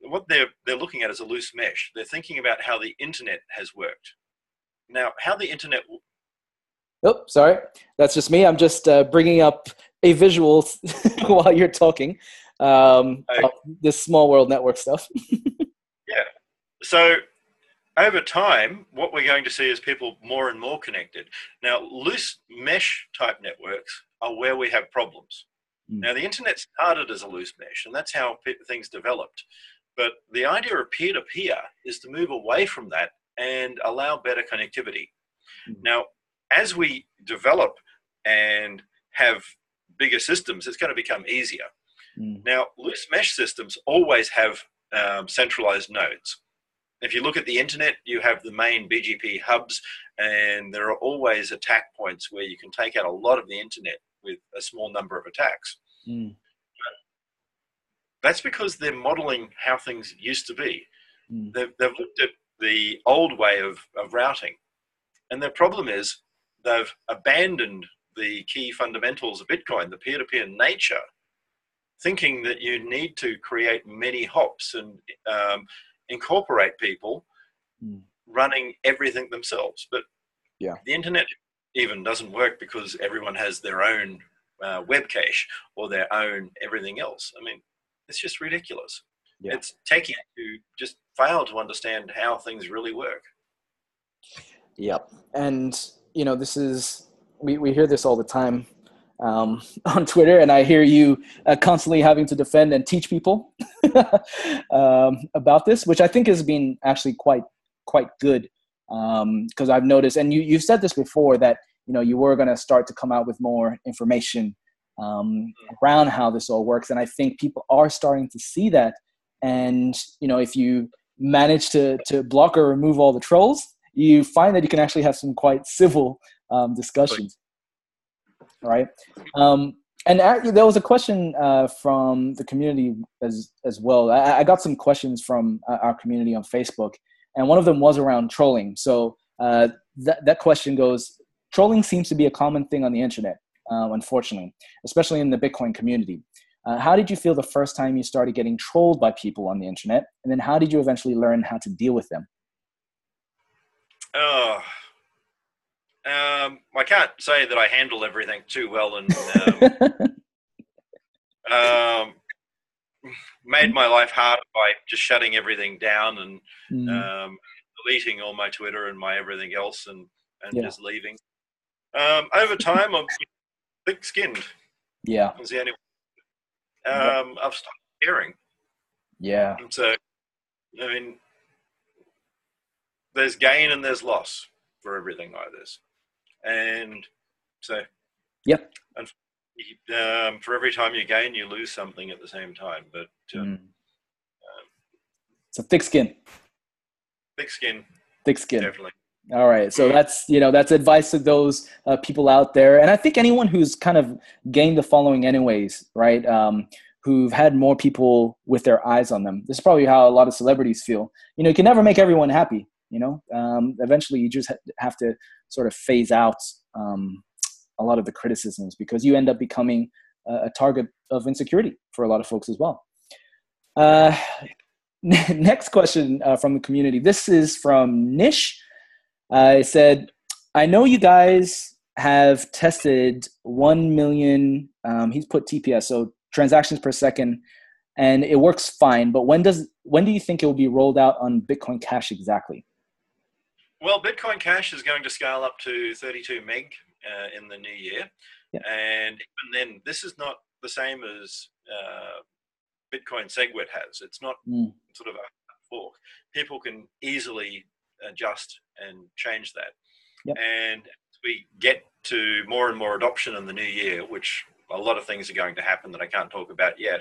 what they're, they're looking at is a loose mesh. They're thinking about how the internet has worked. Now, how the internet... Oh, sorry. That's just me. I'm just uh, bringing up a visual while you're talking. Um, okay. This small world network stuff. Yeah. So over time, what we're going to see is people more and more connected. Now, loose mesh type networks are where we have problems. Mm. Now, the internet started as a loose mesh, and that's how things developed. But the idea of peer-to-peer is to move away from that and allow better connectivity. Mm. Now, as we develop and have bigger systems, it's going to become easier. Mm. Now, loose mesh systems always have um, centralized nodes. If you look at the internet, you have the main B G P hubs, and there are always attack points where you can take out a lot of the internet with a small number of attacks. Mm. That's because they're modeling how things used to be. Mm. They've, they've looked at the old way of, of routing. And their problem is, they've abandoned the key fundamentals of Bitcoin, the peer-to-peer nature, thinking that you need to create many hops and um, incorporate people mm. running everything themselves. But yeah. the internet even doesn't work because everyone has their own uh, web cache or their own everything else. I mean, it's just ridiculous. Yeah. It's techie who just fail to understand how things really work. Yep. And, you know, this is, we, we hear this all the time um, on Twitter, and I hear you uh, constantly having to defend and teach people um, about this, which I think has been actually quite, quite good. Um, cause I've noticed, and you, you've said this before, that, you know, you were going to start to come out with more information um, around how this all works. And I think people are starting to see that. And, you know, if you manage to, to block or remove all the trolls, you find that you can actually have some quite civil um, discussions, right? Um, and actually, there was a question uh, from the community as as well. I, I got some questions from uh, our community on Facebook, and one of them was around trolling. So uh, that that question goes: trolling seems to be a common thing on the internet, um, unfortunately, especially in the Bitcoin community. Uh, how did you feel the first time you started getting trolled by people on the internet, and then how did you eventually learn how to deal with them? Oh, um, I can't say that I handle everything too well, and um, um, made my life harder by just shutting everything down and mm. um, deleting all my Twitter and my everything else, and, and yeah. just leaving. Um, over time, I'm thick-skinned. Yeah. Is the only one. Um, I've stopped caring. Yeah. And so, I mean... there's gain and there's loss for everything like this. And so, yep. And um, for every time you gain, you lose something at the same time. But um, mm. um, it's a thick skin. Thick skin. Thick skin. Definitely. All right. So that's, you know, that's advice to those uh, people out there. And I think anyone who's kind of gained the following anyways, right, um, who've had more people with their eyes on them. This is probably how a lot of celebrities feel. You know, you can never make everyone happy. You know, um, eventually you just ha- have to sort of phase out um, a lot of the criticisms, because you end up becoming uh, a target of insecurity for a lot of folks as well. Uh, n- next question uh, from the community. This is from Nish. Uh, it said, I know you guys have tested one million, um, he's put T P S, so transactions per second, and it works fine. But when does when do you think it will be rolled out on Bitcoin Cash exactly? Well, Bitcoin Cash is going to scale up to thirty-two meg uh, in the new year. Yeah. And even then, this is not the same as uh, Bitcoin SegWit has. It's not mm. sort of a book, people can easily adjust and change that. Yep. And we get to more and more adoption in the new year, which a lot of things are going to happen that I can't talk about yet.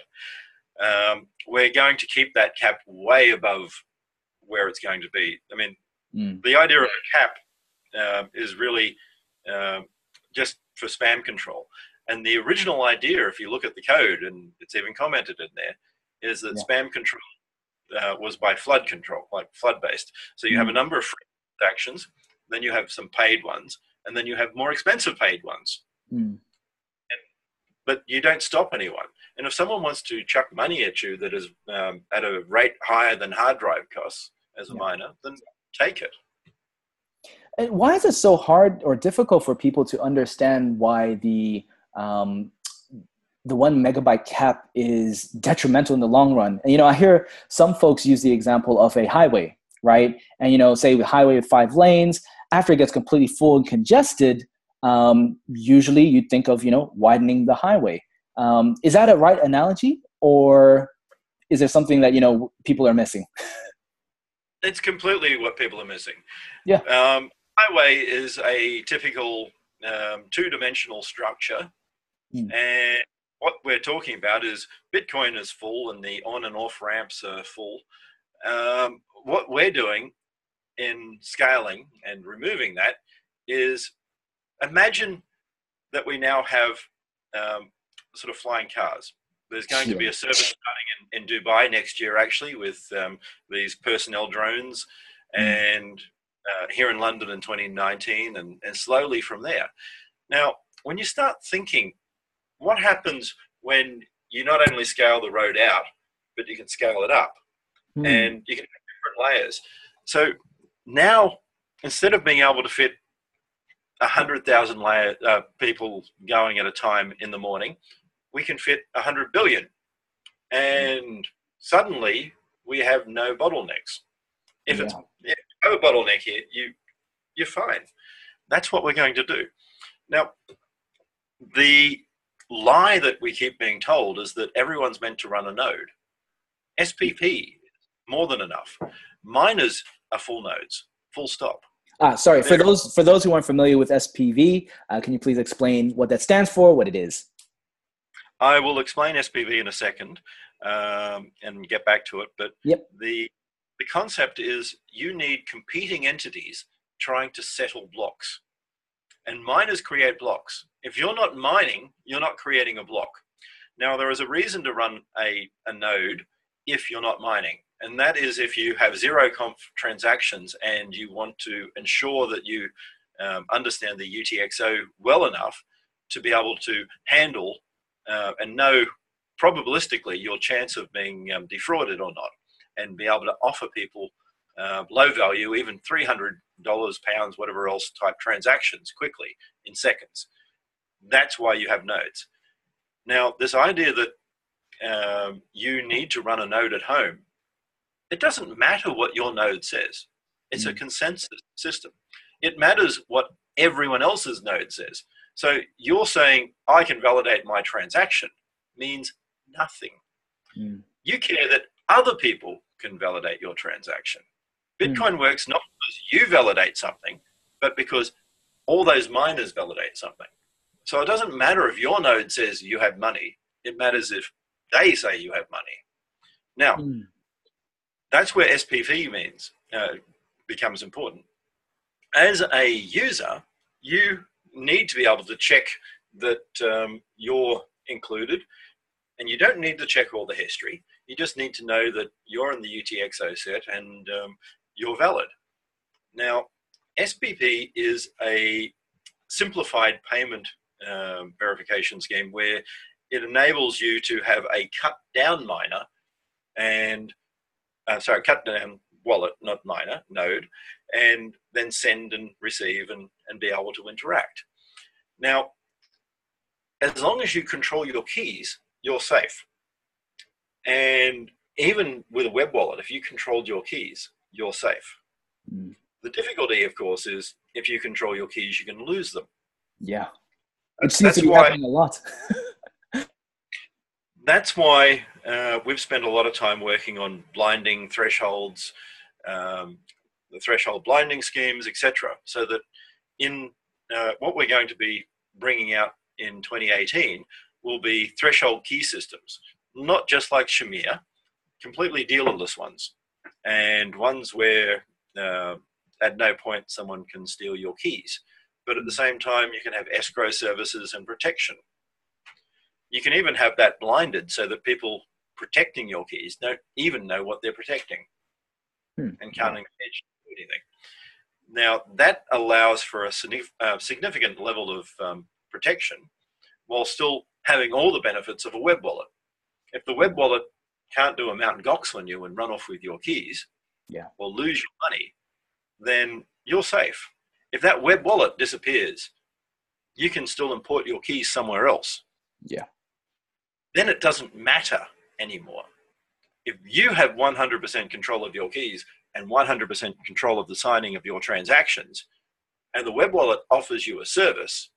Um, we're going to keep that cap way above where it's going to be. I mean, mm. the idea of a cap uh, is really uh, just for spam control. And the original idea, if you look at the code, and it's even commented in there, is that yeah. spam control uh, was by flood control, like flood-based. So you mm. have a number of free actions, then you have some paid ones, and then you have more expensive paid ones. Mm. But you don't stop anyone. And if someone wants to chuck money at you that is um, at a rate higher than hard drive costs as a yeah. miner, then take it. And why is it so hard or difficult for people to understand why the um, the one megabyte cap is detrimental in the long run? And, you know, I hear some folks use the example of a highway, right? And, you know, say the highway with five lanes, after it gets completely full and congested, Um, usually you'd think of, you know, widening the highway. Um, is that a right analogy, or is there something that, you know, people are missing? It's completely what people are missing. Yeah. Um, highway is a typical um, two-dimensional structure. Mm. And what we're talking about is Bitcoin is full and the on and off ramps are full. Um, what we're doing in scaling and removing that is, imagine that we now have um, sort of flying cars. There's going yeah. to be a service starting in, in Dubai next year, actually, with um, these personnel drones, mm. and uh, here in London in twenty nineteen, and, and slowly from there. Now, when you start thinking, what happens when you not only scale the road out, but you can scale it up, mm. and you can have different layers. So now, instead of being able to fit one hundred thousand layer, uh, people going at a time in the morning, we can fit one hundred billion. And suddenly we have no bottlenecks. If yeah. it's if no bottleneck here, you, you're fine. That's what we're going to do. Now, the lie that we keep being told is that everyone's meant to run a node. S P P, more than enough. Miners are full nodes, full stop. Ah, sorry, for those for those who aren't familiar with S P V, uh, can you please explain what that stands for, what it is? I will explain S P V in a second um, and get back to it. But yep. the the concept is you need competing entities trying to settle blocks. And miners create blocks. If you're not mining, you're not creating a block. Now, there is a reason to run a, a node if you're not mining. And that is if you have zero conf transactions and you want to ensure that you um, understand the U T X O well enough to be able to handle uh, and know probabilistically your chance of being um, defrauded or not, and be able to offer people uh, low value, even three hundred dollars, pounds, whatever else type transactions quickly in seconds. That's why you have nodes. Now, this idea that um, you need to run a node at home, it doesn't matter what your node says. It's mm. a consensus system. It matters what everyone else's node says. So you're saying, I can validate my transaction, means nothing. Mm. You care that other people can validate your transaction. Bitcoin mm. works not because you validate something, but because all those miners validate something. So it doesn't matter if your node says you have money. It matters if they say you have money. Now, mm. that's where S P V means, uh, becomes important. As a user, you need to be able to check that um, you're included, and you don't need to check all the history. You just need to know that you're in the U T X O set and um, you're valid. Now, S P V is a simplified payment uh, verification scheme where it enables you to have a cut-down miner and Uh, sorry, cut down wallet, not miner, node, and then send and receive and, and be able to interact. Now, as long as you control your keys, you're safe. And even with a web wallet, if you controlled your keys, you're safe. Mm. The difficulty, of course, is if you control your keys, you can lose them. Yeah. It seems that's to be why, happening a lot. That's why Uh, we've spent a lot of time working on blinding thresholds, um, the threshold blinding schemes, et cetera, so that in uh, what we're going to be bringing out in twenty eighteen will be threshold key systems, not just like Shamir, completely dealerless ones, and ones where uh, at no point someone can steal your keys. But at the same time, you can have escrow services and protection. You can even have that blinded so that people protecting your keys don't even know what they're protecting hmm. and can't engage in anything. Now, that allows for a significant level of um, protection while still having all the benefits of a web wallet. If the web wallet can't do a Mount Gox on you and run off with your keys yeah. or lose your money, then you're safe. If that web wallet disappears, you can still import your keys somewhere else. Yeah. Then it doesn't matter anymore. If you have one hundred percent control of your keys and one hundred percent control of the signing of your transactions, and the web wallet offers you a service,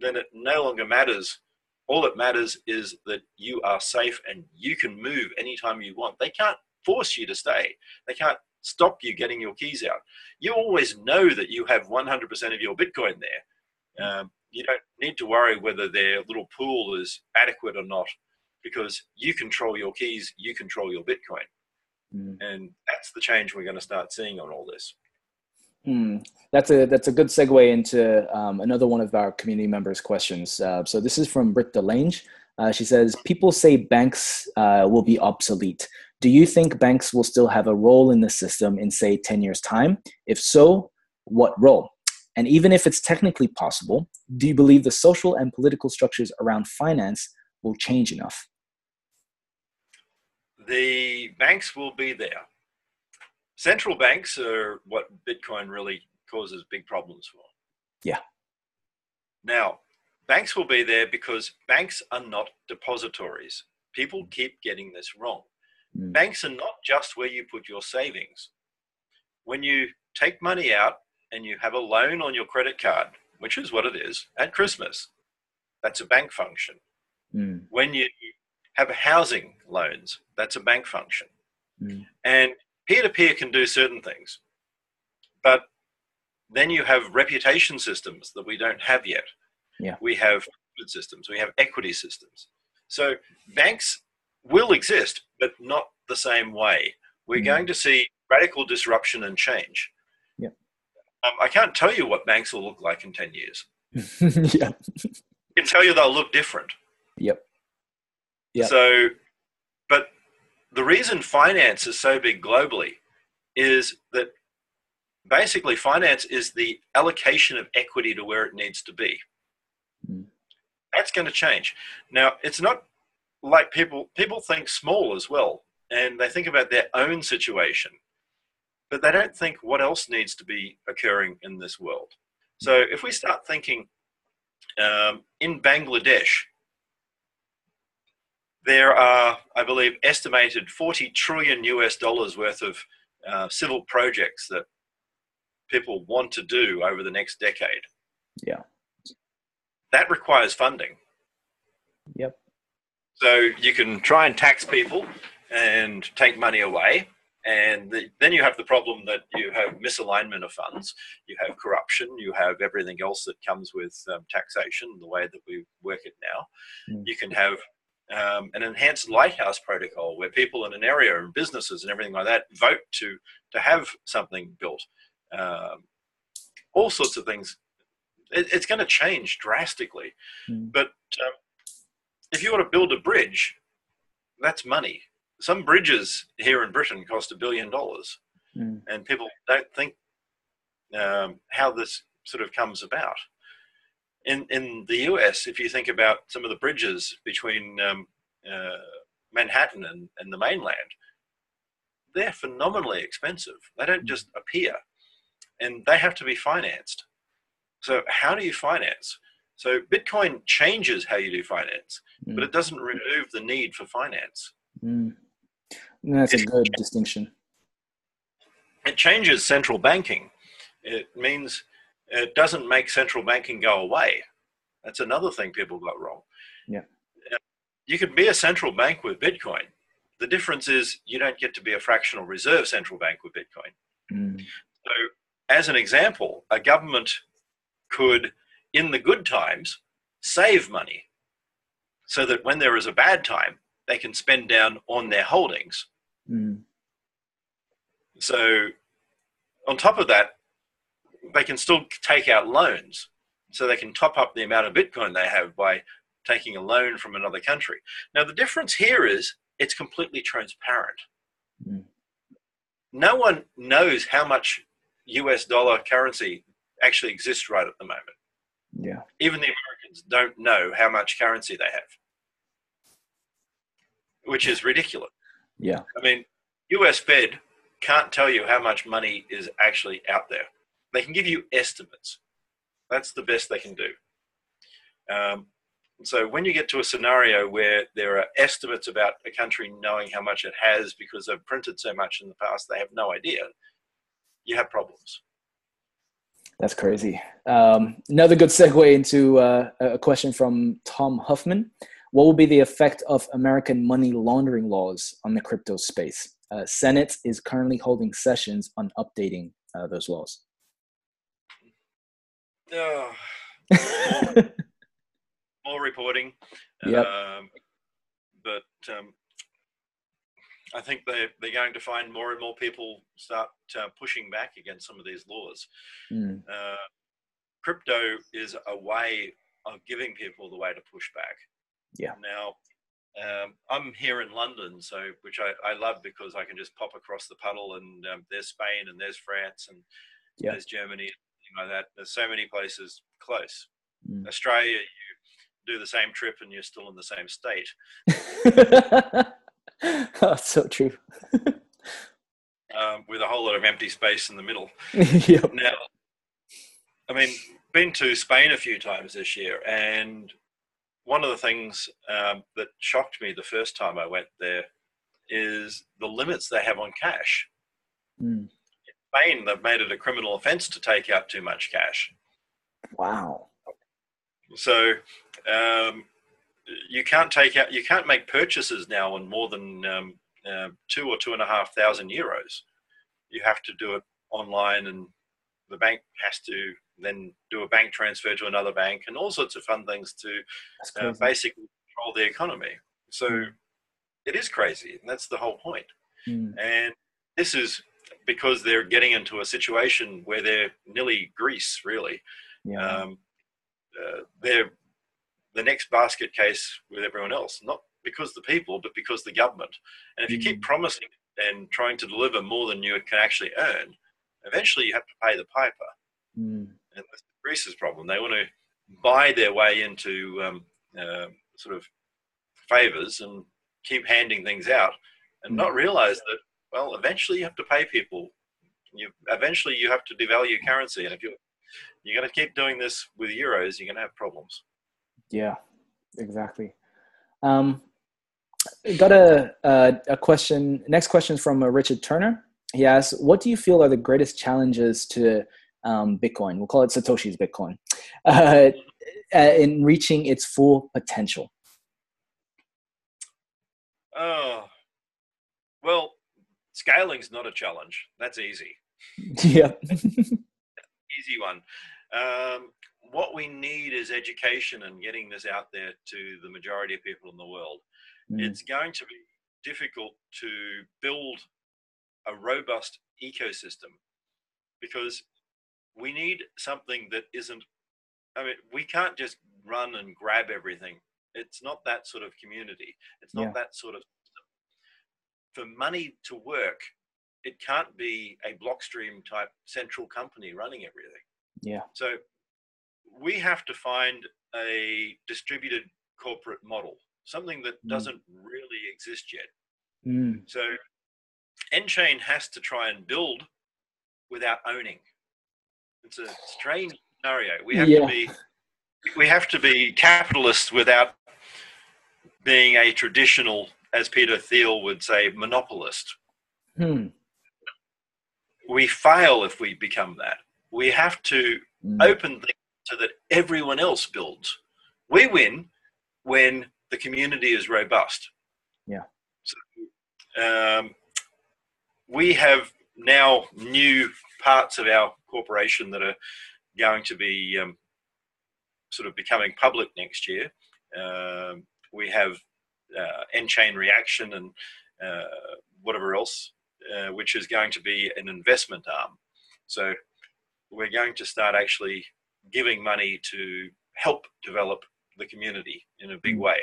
then it no longer matters. All that matters is that you are safe and you can move anytime you want. They can't force you to stay. They can't stop you getting your keys out. You always know that you have one hundred percent of your Bitcoin there. Um, you don't need to worry whether their little pool is adequate or not, because you control your keys, you control your Bitcoin. Mm. And that's the change we're going to start seeing on all this. Mm. That's a that's a good segue into um, another one of our community members' questions. Uh, so this is from Britt Delange. Uh, she says, people say banks uh, will be obsolete. Do you think banks will still have a role in the system in, say, ten years' time? If so, what role? And even if it's technically possible, do you believe the social and political structures around finance will change enough? The banks will be there. Central banks are what Bitcoin really causes big problems for. Yeah. Now, banks will be there because banks are not depositories. People keep getting this wrong. Mm. Banks are not just where you put your savings. When you take money out and you have a loan on your credit card, which is what it is at Christmas, that's a bank function. Mm. When you have housing loans, that's a bank function. Mm. And peer-to-peer can do certain things, but then you have reputation systems that we don't have yet. Yeah. We have systems, we have equity systems. So banks will exist, but not the same way. We're mm. going to see radical disruption and change. Yeah. Um, I can't tell you what banks will look like in ten years. yeah. I can tell you they'll look different. Yep. Yep. So, but the reason finance is so big globally is that basically finance is the allocation of equity to where it needs to be. Mm. That's going to change. Now, it's not like people, people think small as well, and they think about their own situation, but they don't think what else needs to be occurring in this world. So if we start thinking um, in Bangladesh, there are, I believe, estimated forty trillion U S dollars worth of uh, civil projects that people want to do over the next decade. Yeah. That requires funding. Yep. So you can try and tax people and take money away, and the, then you have the problem that you have misalignment of funds, you have corruption, you have everything else that comes with um, taxation, the way that we work it now. Mm. You can have Um, an enhanced lighthouse protocol where people in an area and businesses and everything like that vote to to have something built. Um, all sorts of things. It, it's going to change drastically. Mm. But um, if you want to build a bridge, that's money. Some bridges here in Britain cost a billion dollars. Mm. And people don't think um, how this sort of comes about. In, in the U S, if you think about some of the bridges between um, uh, Manhattan and, and the mainland, they're phenomenally expensive. They don't just appear, and they have to be financed. So how do you finance? So Bitcoin changes how you do finance, mm. but it doesn't remove the need for finance. Mm. That's it, a good it, distinction. It changes central banking. It means... It doesn't make central banking go away. That's another thing people got wrong. Yeah. You can be a central bank with Bitcoin. The difference is you don't get to be a fractional reserve central bank with Bitcoin. Mm. So as an example, a government could, in the good times, save money so that when there is a bad time, they can spend down on their holdings. Mm. So on top of that, they can still take out loans. So they can top up the amount of Bitcoin they have by taking a loan from another country. Now, the difference here is it's completely transparent. Mm. No one knows how much U S dollar currency actually exists right at the moment. Yeah. Even the Americans don't know how much currency they have, which is ridiculous. Yeah. I mean, U S Fed can't tell you how much money is actually out there. They can give you estimates. That's the best they can do. Um, so when you get to a scenario where there are estimates about a country knowing how much it has because they've printed so much in the past, they have no idea, you have problems. That's crazy. Um, another good segue into uh, a question from Tom Huffman. What will be the effect of American money laundering laws on the crypto space? Uh, Senate is currently holding sessions on updating uh, those laws. Oh, more, more reporting. Yep. Um, but um, I think they're, they're going to find more and more people start uh, pushing back against some of these laws. Mm. Uh, crypto is a way of giving people the way to push back. Yeah. Now, um, I'm here in London, so which I, I love because I can just pop across the puddle and um, there's Spain and there's France and yep. there's Germany. You know, that there's so many places close. Mm. Australia, you do the same trip and you're still in the same state. Oh, it's so true. um, with a whole lot of empty space in the middle. Yep. Now, I mean, been to Spain a few times this year, and one of the things um, that shocked me the first time I went there is the limits they have on cash. Mm. Spain, they've made it a criminal offence to take out too much cash. Wow. So um, you can't take out, you can't make purchases now on more than um, uh, two or two and a half thousand euros. You have to do it online, and the bank has to then do a bank transfer to another bank and all sorts of fun things to uh, basically control the economy. So mm. it is crazy, and that's the whole point. Mm. And this is because they're getting into a situation where they're nearly Greece, really. Yeah. Um, uh, they're the next basket case with everyone else, not because the people, but because the government. And if you mm. keep promising and trying to deliver more than you can actually earn, eventually you have to pay the piper. Mm. And that's Greece's problem. They want to buy their way into um, uh, sort of favors and keep handing things out and mm. not realize that, well, eventually you have to pay people. You, eventually you have to devalue currency. And if you're, you're going to keep doing this with euros, you're going to have problems. Yeah, exactly. Um, got a, a, a question. Next question from uh, Richard Turner. He asks, what do you feel are the greatest challenges to um, Bitcoin? We'll call it Satoshi's Bitcoin uh, in reaching its full potential. Oh, well, scaling's not a challenge. That's easy. Yeah. That's an easy one. Um, what we need is education and getting this out there to the majority of people in the world. Mm. It's going to be difficult to build a robust ecosystem because we need something that isn't, I mean, we can't just run and grab everything. It's not that sort of community. It's not yeah. that sort of, for money to work, it can't be a Blockstream type central company running everything. Yeah. So we have to find a distributed corporate model, something that mm. doesn't really exist yet. Mm. So Enchain has to try and build without owning. It's a strange scenario. We have yeah. to be we have to be capitalists without being a traditional, as Peter Thiel would say, monopolist. Hmm. We fail if we become that. We have to mm. open things so that everyone else builds. We win when the community is robust. Yeah. So, um, we have now new parts of our corporation that are going to be um, sort of becoming public next year. Um, we have uh, N-Chain Reaction and uh, whatever else, uh, which is going to be an investment arm. So we're going to start actually giving money to help develop the community in a big way.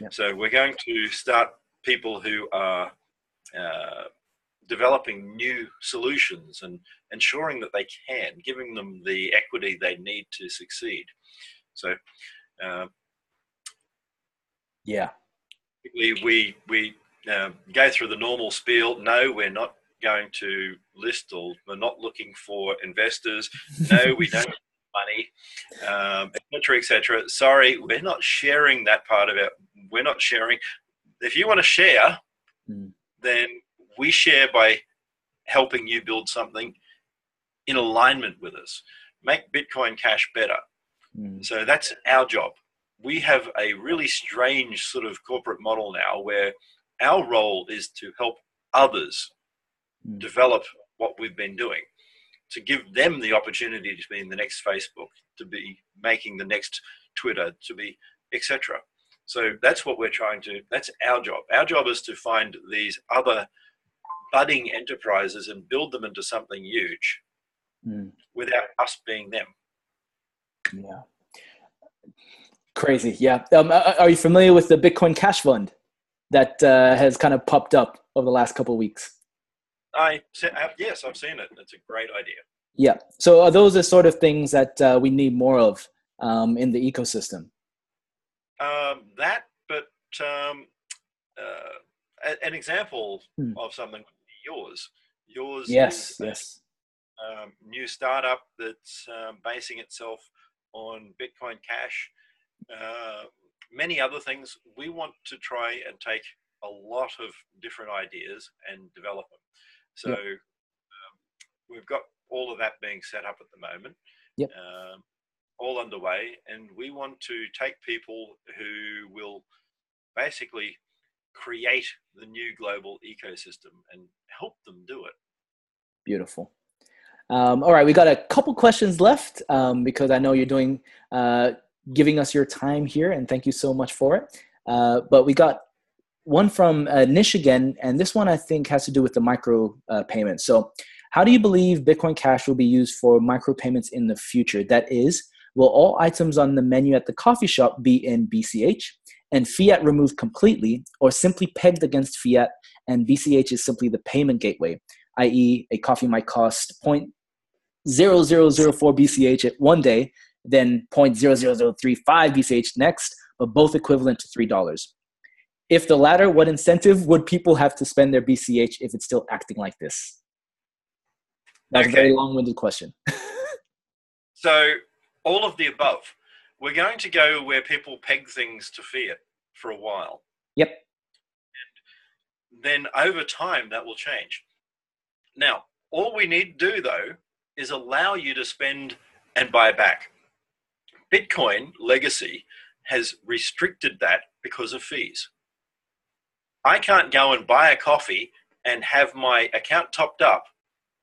Yep. So we're going to start people who are uh, developing new solutions and ensuring that they can, giving them the equity they need to succeed. So uh, yeah, we, we, we uh, go through the normal spiel. No, we're not going to list, or we're not looking for investors. No, we don't money, um, et cetera, et cetera. Sorry, we're not sharing that part of it. We're not sharing. If you want to share, mm. then we share by helping you build something in alignment with us. Make Bitcoin Cash better. Mm. So that's our job. We have a really strange sort of corporate model now where our role is to help others mm. develop what we've been doing, to give them the opportunity to be in the next Facebook, to be making the next Twitter, to be et cetera. So that's what we're trying to, that's our job. Our job is to find these other budding enterprises and build them into something huge mm. without us being them. Yeah. Crazy, yeah. Um, are you familiar with the Bitcoin Cash Fund that uh, has kind of popped up over the last couple of weeks? I yes, I've seen it. It's a great idea. Yeah. So are those the sort of things that uh, we need more of um, in the ecosystem? Um, that, but um, uh, an example hmm. of something yours. Yours. Yes. Is yes. A um, new startup that's um, basing itself on Bitcoin Cash. Uh, many other things. We want to try and take a lot of different ideas and develop them. So um, we've got all of that being set up at the moment, yep. um, all underway, and we want to take people who will basically create the new global ecosystem and help them do it. Beautiful. Um, all right, we got a couple questions left um, because I know you're doing, uh, giving us your time here, and thank you so much for it. Uh, but we got one from uh, Nish again, and this one I think has to do with the micro uh, payments. So how do you believe Bitcoin Cash will be used for micro payments in the future? That is, will all items on the menu at the coffee shop be in B C H and fiat removed completely, or simply pegged against fiat and B C H is simply the payment gateway, that is a coffee might cost zero point zero zero zero four B C H at one day, then zero point zero zero zero three five B C H next, but both equivalent to three dollars? If the latter, what incentive would people have to spend their B C H if it's still acting like this? That's okay. A very long-winded question. So all of the above. We're going to go where people peg things to fiat for a while. Yep. And then over time, that will change. Now, all we need to do, though, is allow you to spend and buy back. Bitcoin legacy has restricted that because of fees. I can't go and buy a coffee and have my account topped up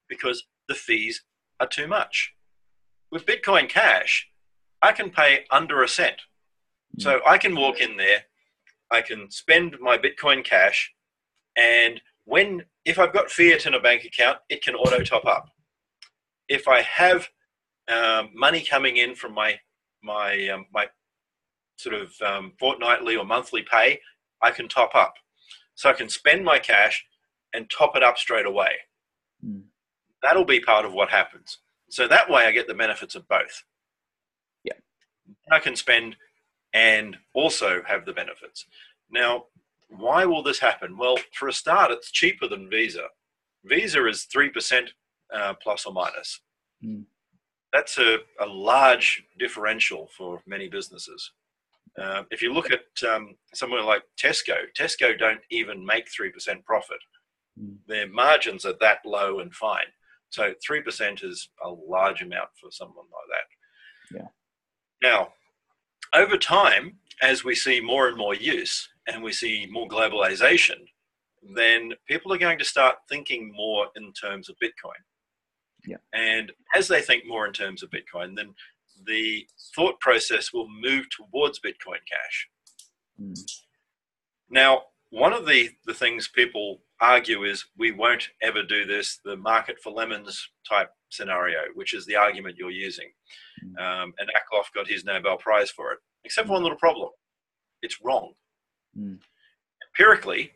because the fees are too much. With Bitcoin Cash, I can pay under a cent. So I can walk in there, I can spend my Bitcoin Cash, and when, if I've got fiat in a bank account, it can auto top up. If I have um, money coming in from my, my, um, my sort of um, fortnightly or monthly pay, I can top up. So I can spend my cash and top it up straight away. Mm. That'll be part of what happens. So that way I get the benefits of both. Yeah. I can spend and also have the benefits. Now, why will this happen? Well, for a start, it's cheaper than Visa. Visa is three percent uh, plus or minus. Mm. That's a, a large differential for many businesses. Uh, if you look at um, somewhere like Tesco, Tesco don't even make three percent profit. Mm. Their margins are that low and fine. So three percent is a large amount for someone like that. Yeah. Now, over time, as we see more and more use and we see more globalization, then people are going to start thinking more in terms of Bitcoin. Yeah. And as they think more in terms of Bitcoin, then the thought process will move towards Bitcoin Cash. Mm. Now, one of the, the things people argue is we won't ever do this, the market for lemons type scenario, which is the argument you're using. Mm. Um, and Ackloff got his Nobel Prize for it, except for one little problem. It's wrong. Mm. Empirically,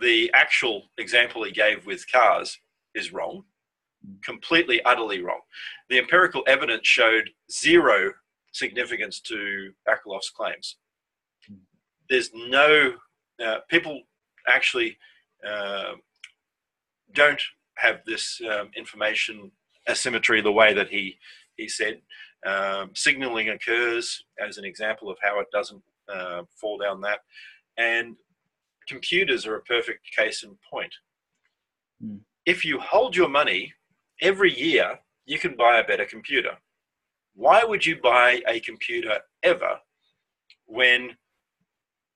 the actual example he gave with cars is wrong, completely, utterly wrong. The empirical evidence showed zero significance to Akeloff's claims. There's no, uh, people actually uh, don't have this um, information asymmetry the way that he, he said. Um, signaling occurs as an example of how it doesn't uh, fall down that. And computers are a perfect case in point. Mm. If you hold your money, every year you can buy a better computer. Why would you buy a computer ever when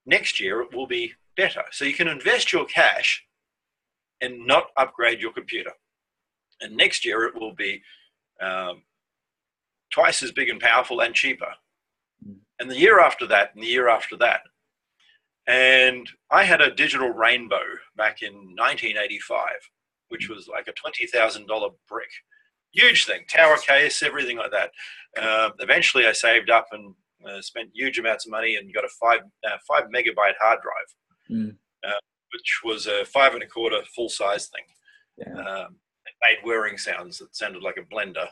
next year it will be better? So you can invest your cash and not upgrade your computer. And next year it will be um, twice as big and powerful and cheaper. Mm. And the year after that, and the year after that. And I had a digital rainbow back in nineteen eighty-five, which was like a twenty thousand dollar brick. Huge thing, tower case, everything like that. Uh, eventually I saved up and uh, spent huge amounts of money and got a five, uh, five megabyte hard drive, mm. uh, which was a five and a quarter full size thing. Yeah. Um, it made whirring sounds that sounded like a blender.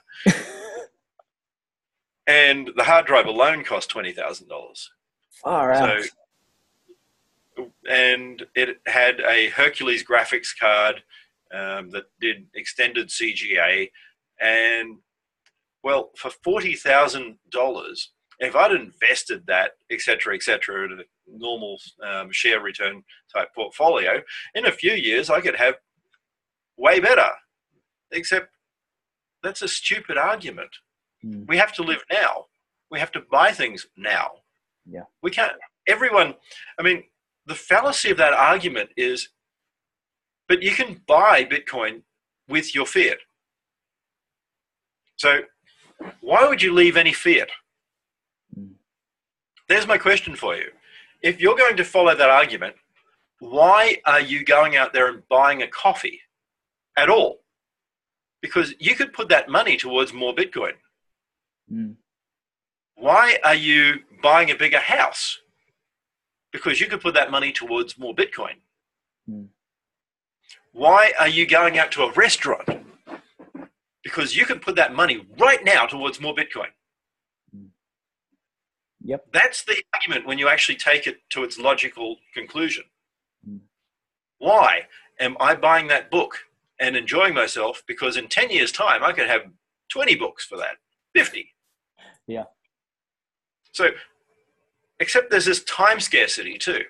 And the hard drive alone cost twenty thousand dollars. All right. So, and it had a Hercules graphics card um, that did extended C G A. And, well, for forty thousand dollars, if I'd invested that, et cetera, et cetera, in a normal um, share return type portfolio, in a few years I could have way better. Except that's a stupid argument. Mm. We have to live now. We have to buy things now. Yeah. We can't – everyone – I mean – the fallacy of that argument is, but you can buy Bitcoin with your fiat. So why would you leave any fiat? There's my question for you. If you're going to follow that argument, why are you going out there and buying a coffee at all? Because you could put that money towards more Bitcoin. Mm. Why are you buying a bigger house? Because you could put that money towards more Bitcoin. Mm. Why are you going out to a restaurant? Because you could put that money right now towards more Bitcoin. Mm. Yep. That's the argument when you actually take it to its logical conclusion. Mm. Why am I buying that book and enjoying myself? Because in ten years' time, I could have twenty books for that, fifty. Yeah. So... except there's this time scarcity too.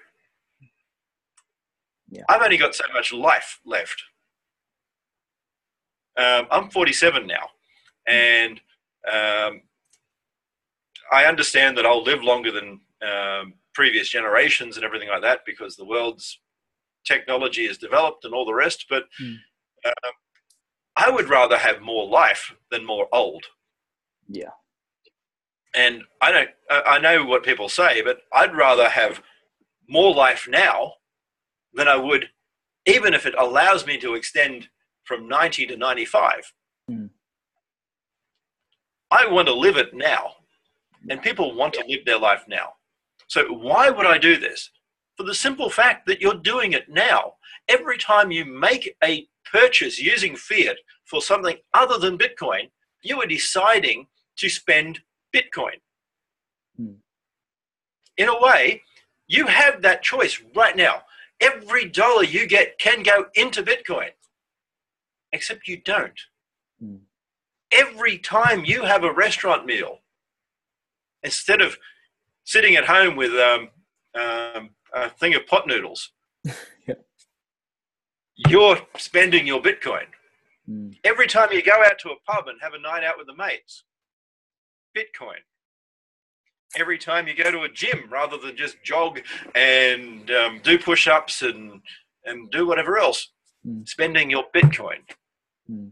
Yeah. I've only got so much life left. Um, I'm forty-seven now, and um, I understand that I'll live longer than um, previous generations and everything like that because the world's technology is developed and all the rest, but mm. um, I would rather have more life than more old. Yeah. And I don't, I know what people say, but I'd rather have more life now than I would, even if it allows me to extend from ninety to ninety-five. Mm. I want to live it now. And people want to live their life now. So why would I do this? For the simple fact that you're doing it now. Every time you make a purchase using fiat for something other than Bitcoin, you are deciding to spend Bitcoin. Hmm. In a way, you have that choice right now. Every dollar you get can go into Bitcoin, except you don't. Hmm. Every time you have a restaurant meal, instead of sitting at home with um, um, a thing of pot noodles, yeah. You're spending your Bitcoin. Hmm. Every time you go out to a pub and have a night out with the mates, Bitcoin. every time you go to a gym rather than just jog and um, do push-ups and, and do whatever else, mm. spending your Bitcoin. Mm.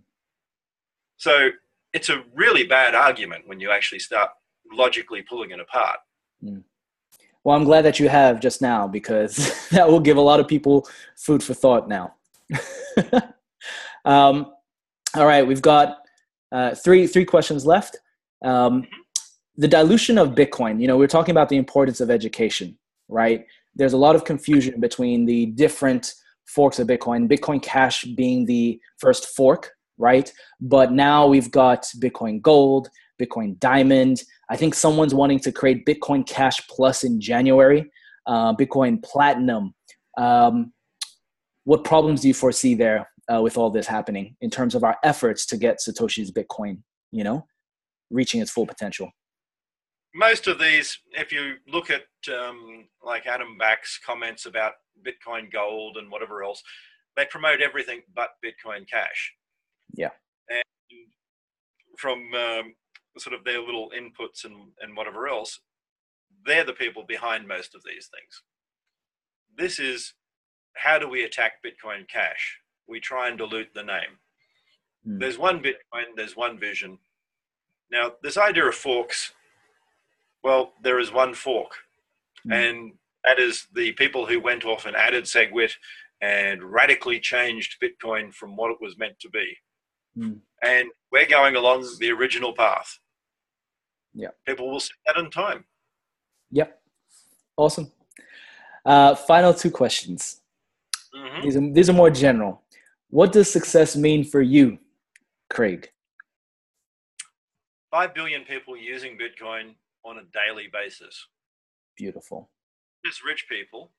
So it's a really bad argument when you actually start logically pulling it apart. Mm. Well, I'm glad that you have just now, because that will give a lot of people food for thought now. um, all right, we've got uh, three, three questions left. Um, the dilution of Bitcoin, you know, we're talking about the importance of education, right? There's a lot of confusion between the different forks of Bitcoin, Bitcoin Cash being the first fork, right? But now we've got Bitcoin Gold, Bitcoin Diamond. I think someone's wanting to create Bitcoin Cash Plus in January, uh, Bitcoin Platinum. Um, what problems do you foresee there uh, with all this happening in terms of our efforts to get Satoshi's Bitcoin, you know, reaching its full potential? Most of these, if you look at um, like Adam Back's comments about Bitcoin Gold and whatever else, they promote everything but Bitcoin Cash. Yeah. And from um, sort of their little inputs and, and whatever else, they're the people behind most of these things. This is, how do we attack Bitcoin Cash? We try and dilute the name. Mm. There's one Bitcoin, there's one vision. Now, this idea of forks, well, there is one fork, mm. and that is the people who went off and added SegWit and radically changed Bitcoin from what it was meant to be. Mm. And we're going along the original path. Yeah. People will see that in time. Yep. Awesome. Uh, final two questions. Mm-hmm. These are, these are more general. What does success mean for you, Craig? five billion people using Bitcoin on a daily basis. Beautiful. Just rich people,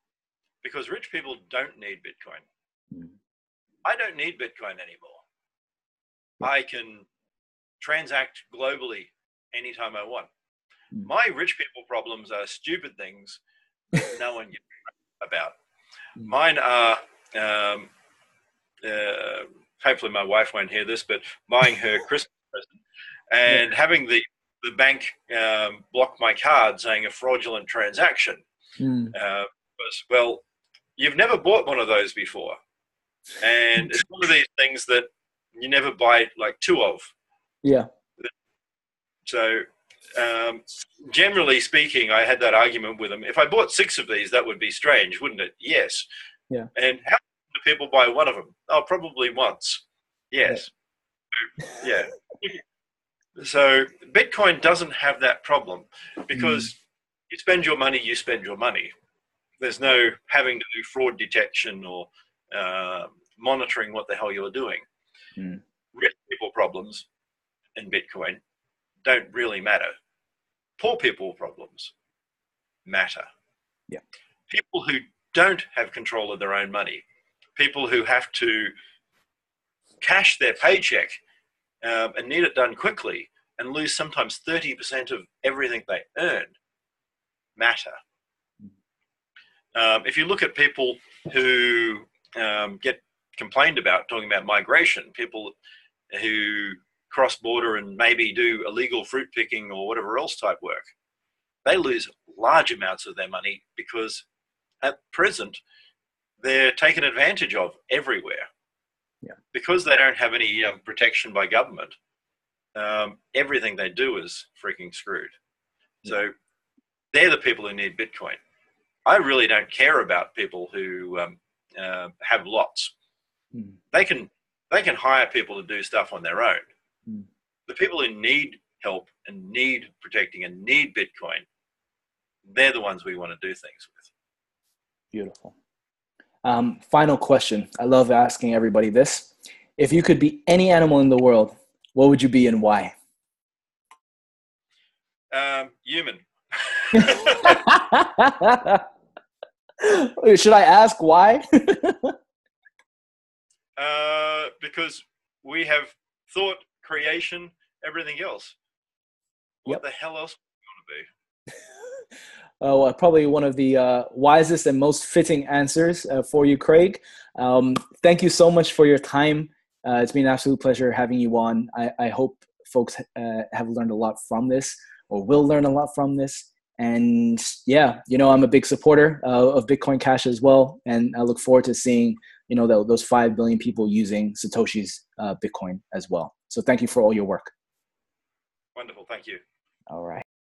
because rich people don't need Bitcoin. Mm. I don't need Bitcoin anymore. I can transact globally anytime I want. Mm. My rich people problems are stupid things that no one gets about. Mm. Mine are, um, uh, hopefully my wife won't hear this, but buying her Christmas present. And yeah. having the, the bank um, block my card saying a fraudulent transaction. Mm. Uh, was, well, you've never bought one of those before. And it's one of these things that you never buy like two of. Yeah. So um, generally speaking, I had that argument with them. If I bought six of these, that would be strange, wouldn't it? Yes. Yeah. And how do people buy one of them? Oh, probably once. Yes. Yeah. yeah. So Bitcoin doesn't have that problem, because mm. you spend your money, you spend your money. There's no having to do fraud detection or uh, monitoring what the hell you're doing. Mm. Rich people problems in Bitcoin don't really matter. Poor people problems matter. Yeah. People who don't have control of their own money, people who have to cash their paycheck Um, and need it done quickly and lose sometimes thirty percent of everything they earn, matter. Um, if you look at people who um, get complained about, talking about migration, people who cross border and maybe do illegal fruit picking or whatever else type work, they lose large amounts of their money because at present they're taken advantage of everywhere. Yeah. Because they don't have any um, protection by government, um, everything they do is freaking screwed. Yeah. So they're the people who need Bitcoin. I really don't care about people who um, uh, have lots. Mm. They can they can hire people to do stuff on their own. Mm. The people who need help and need protecting and need Bitcoin, they're the ones we want to do things with. Beautiful. Um, final question. I love asking everybody this. If you could be any animal in the world, what would you be and why? Um, human. Should I ask why? uh, because we have thought, creation, everything else. What yep. the hell else would you want to be? Oh, uh, probably one of the uh, wisest and most fitting answers uh, for you, Craig. Um, thank you so much for your time. Uh, it's been an absolute pleasure having you on. I, I hope folks uh, have learned a lot from this, or will learn a lot from this. And yeah, you know, I'm a big supporter uh, of Bitcoin Cash as well. And I look forward to seeing, you know, the, those five billion people using Satoshi's uh, Bitcoin as well. So thank you for all your work. Wonderful. Thank you. All right.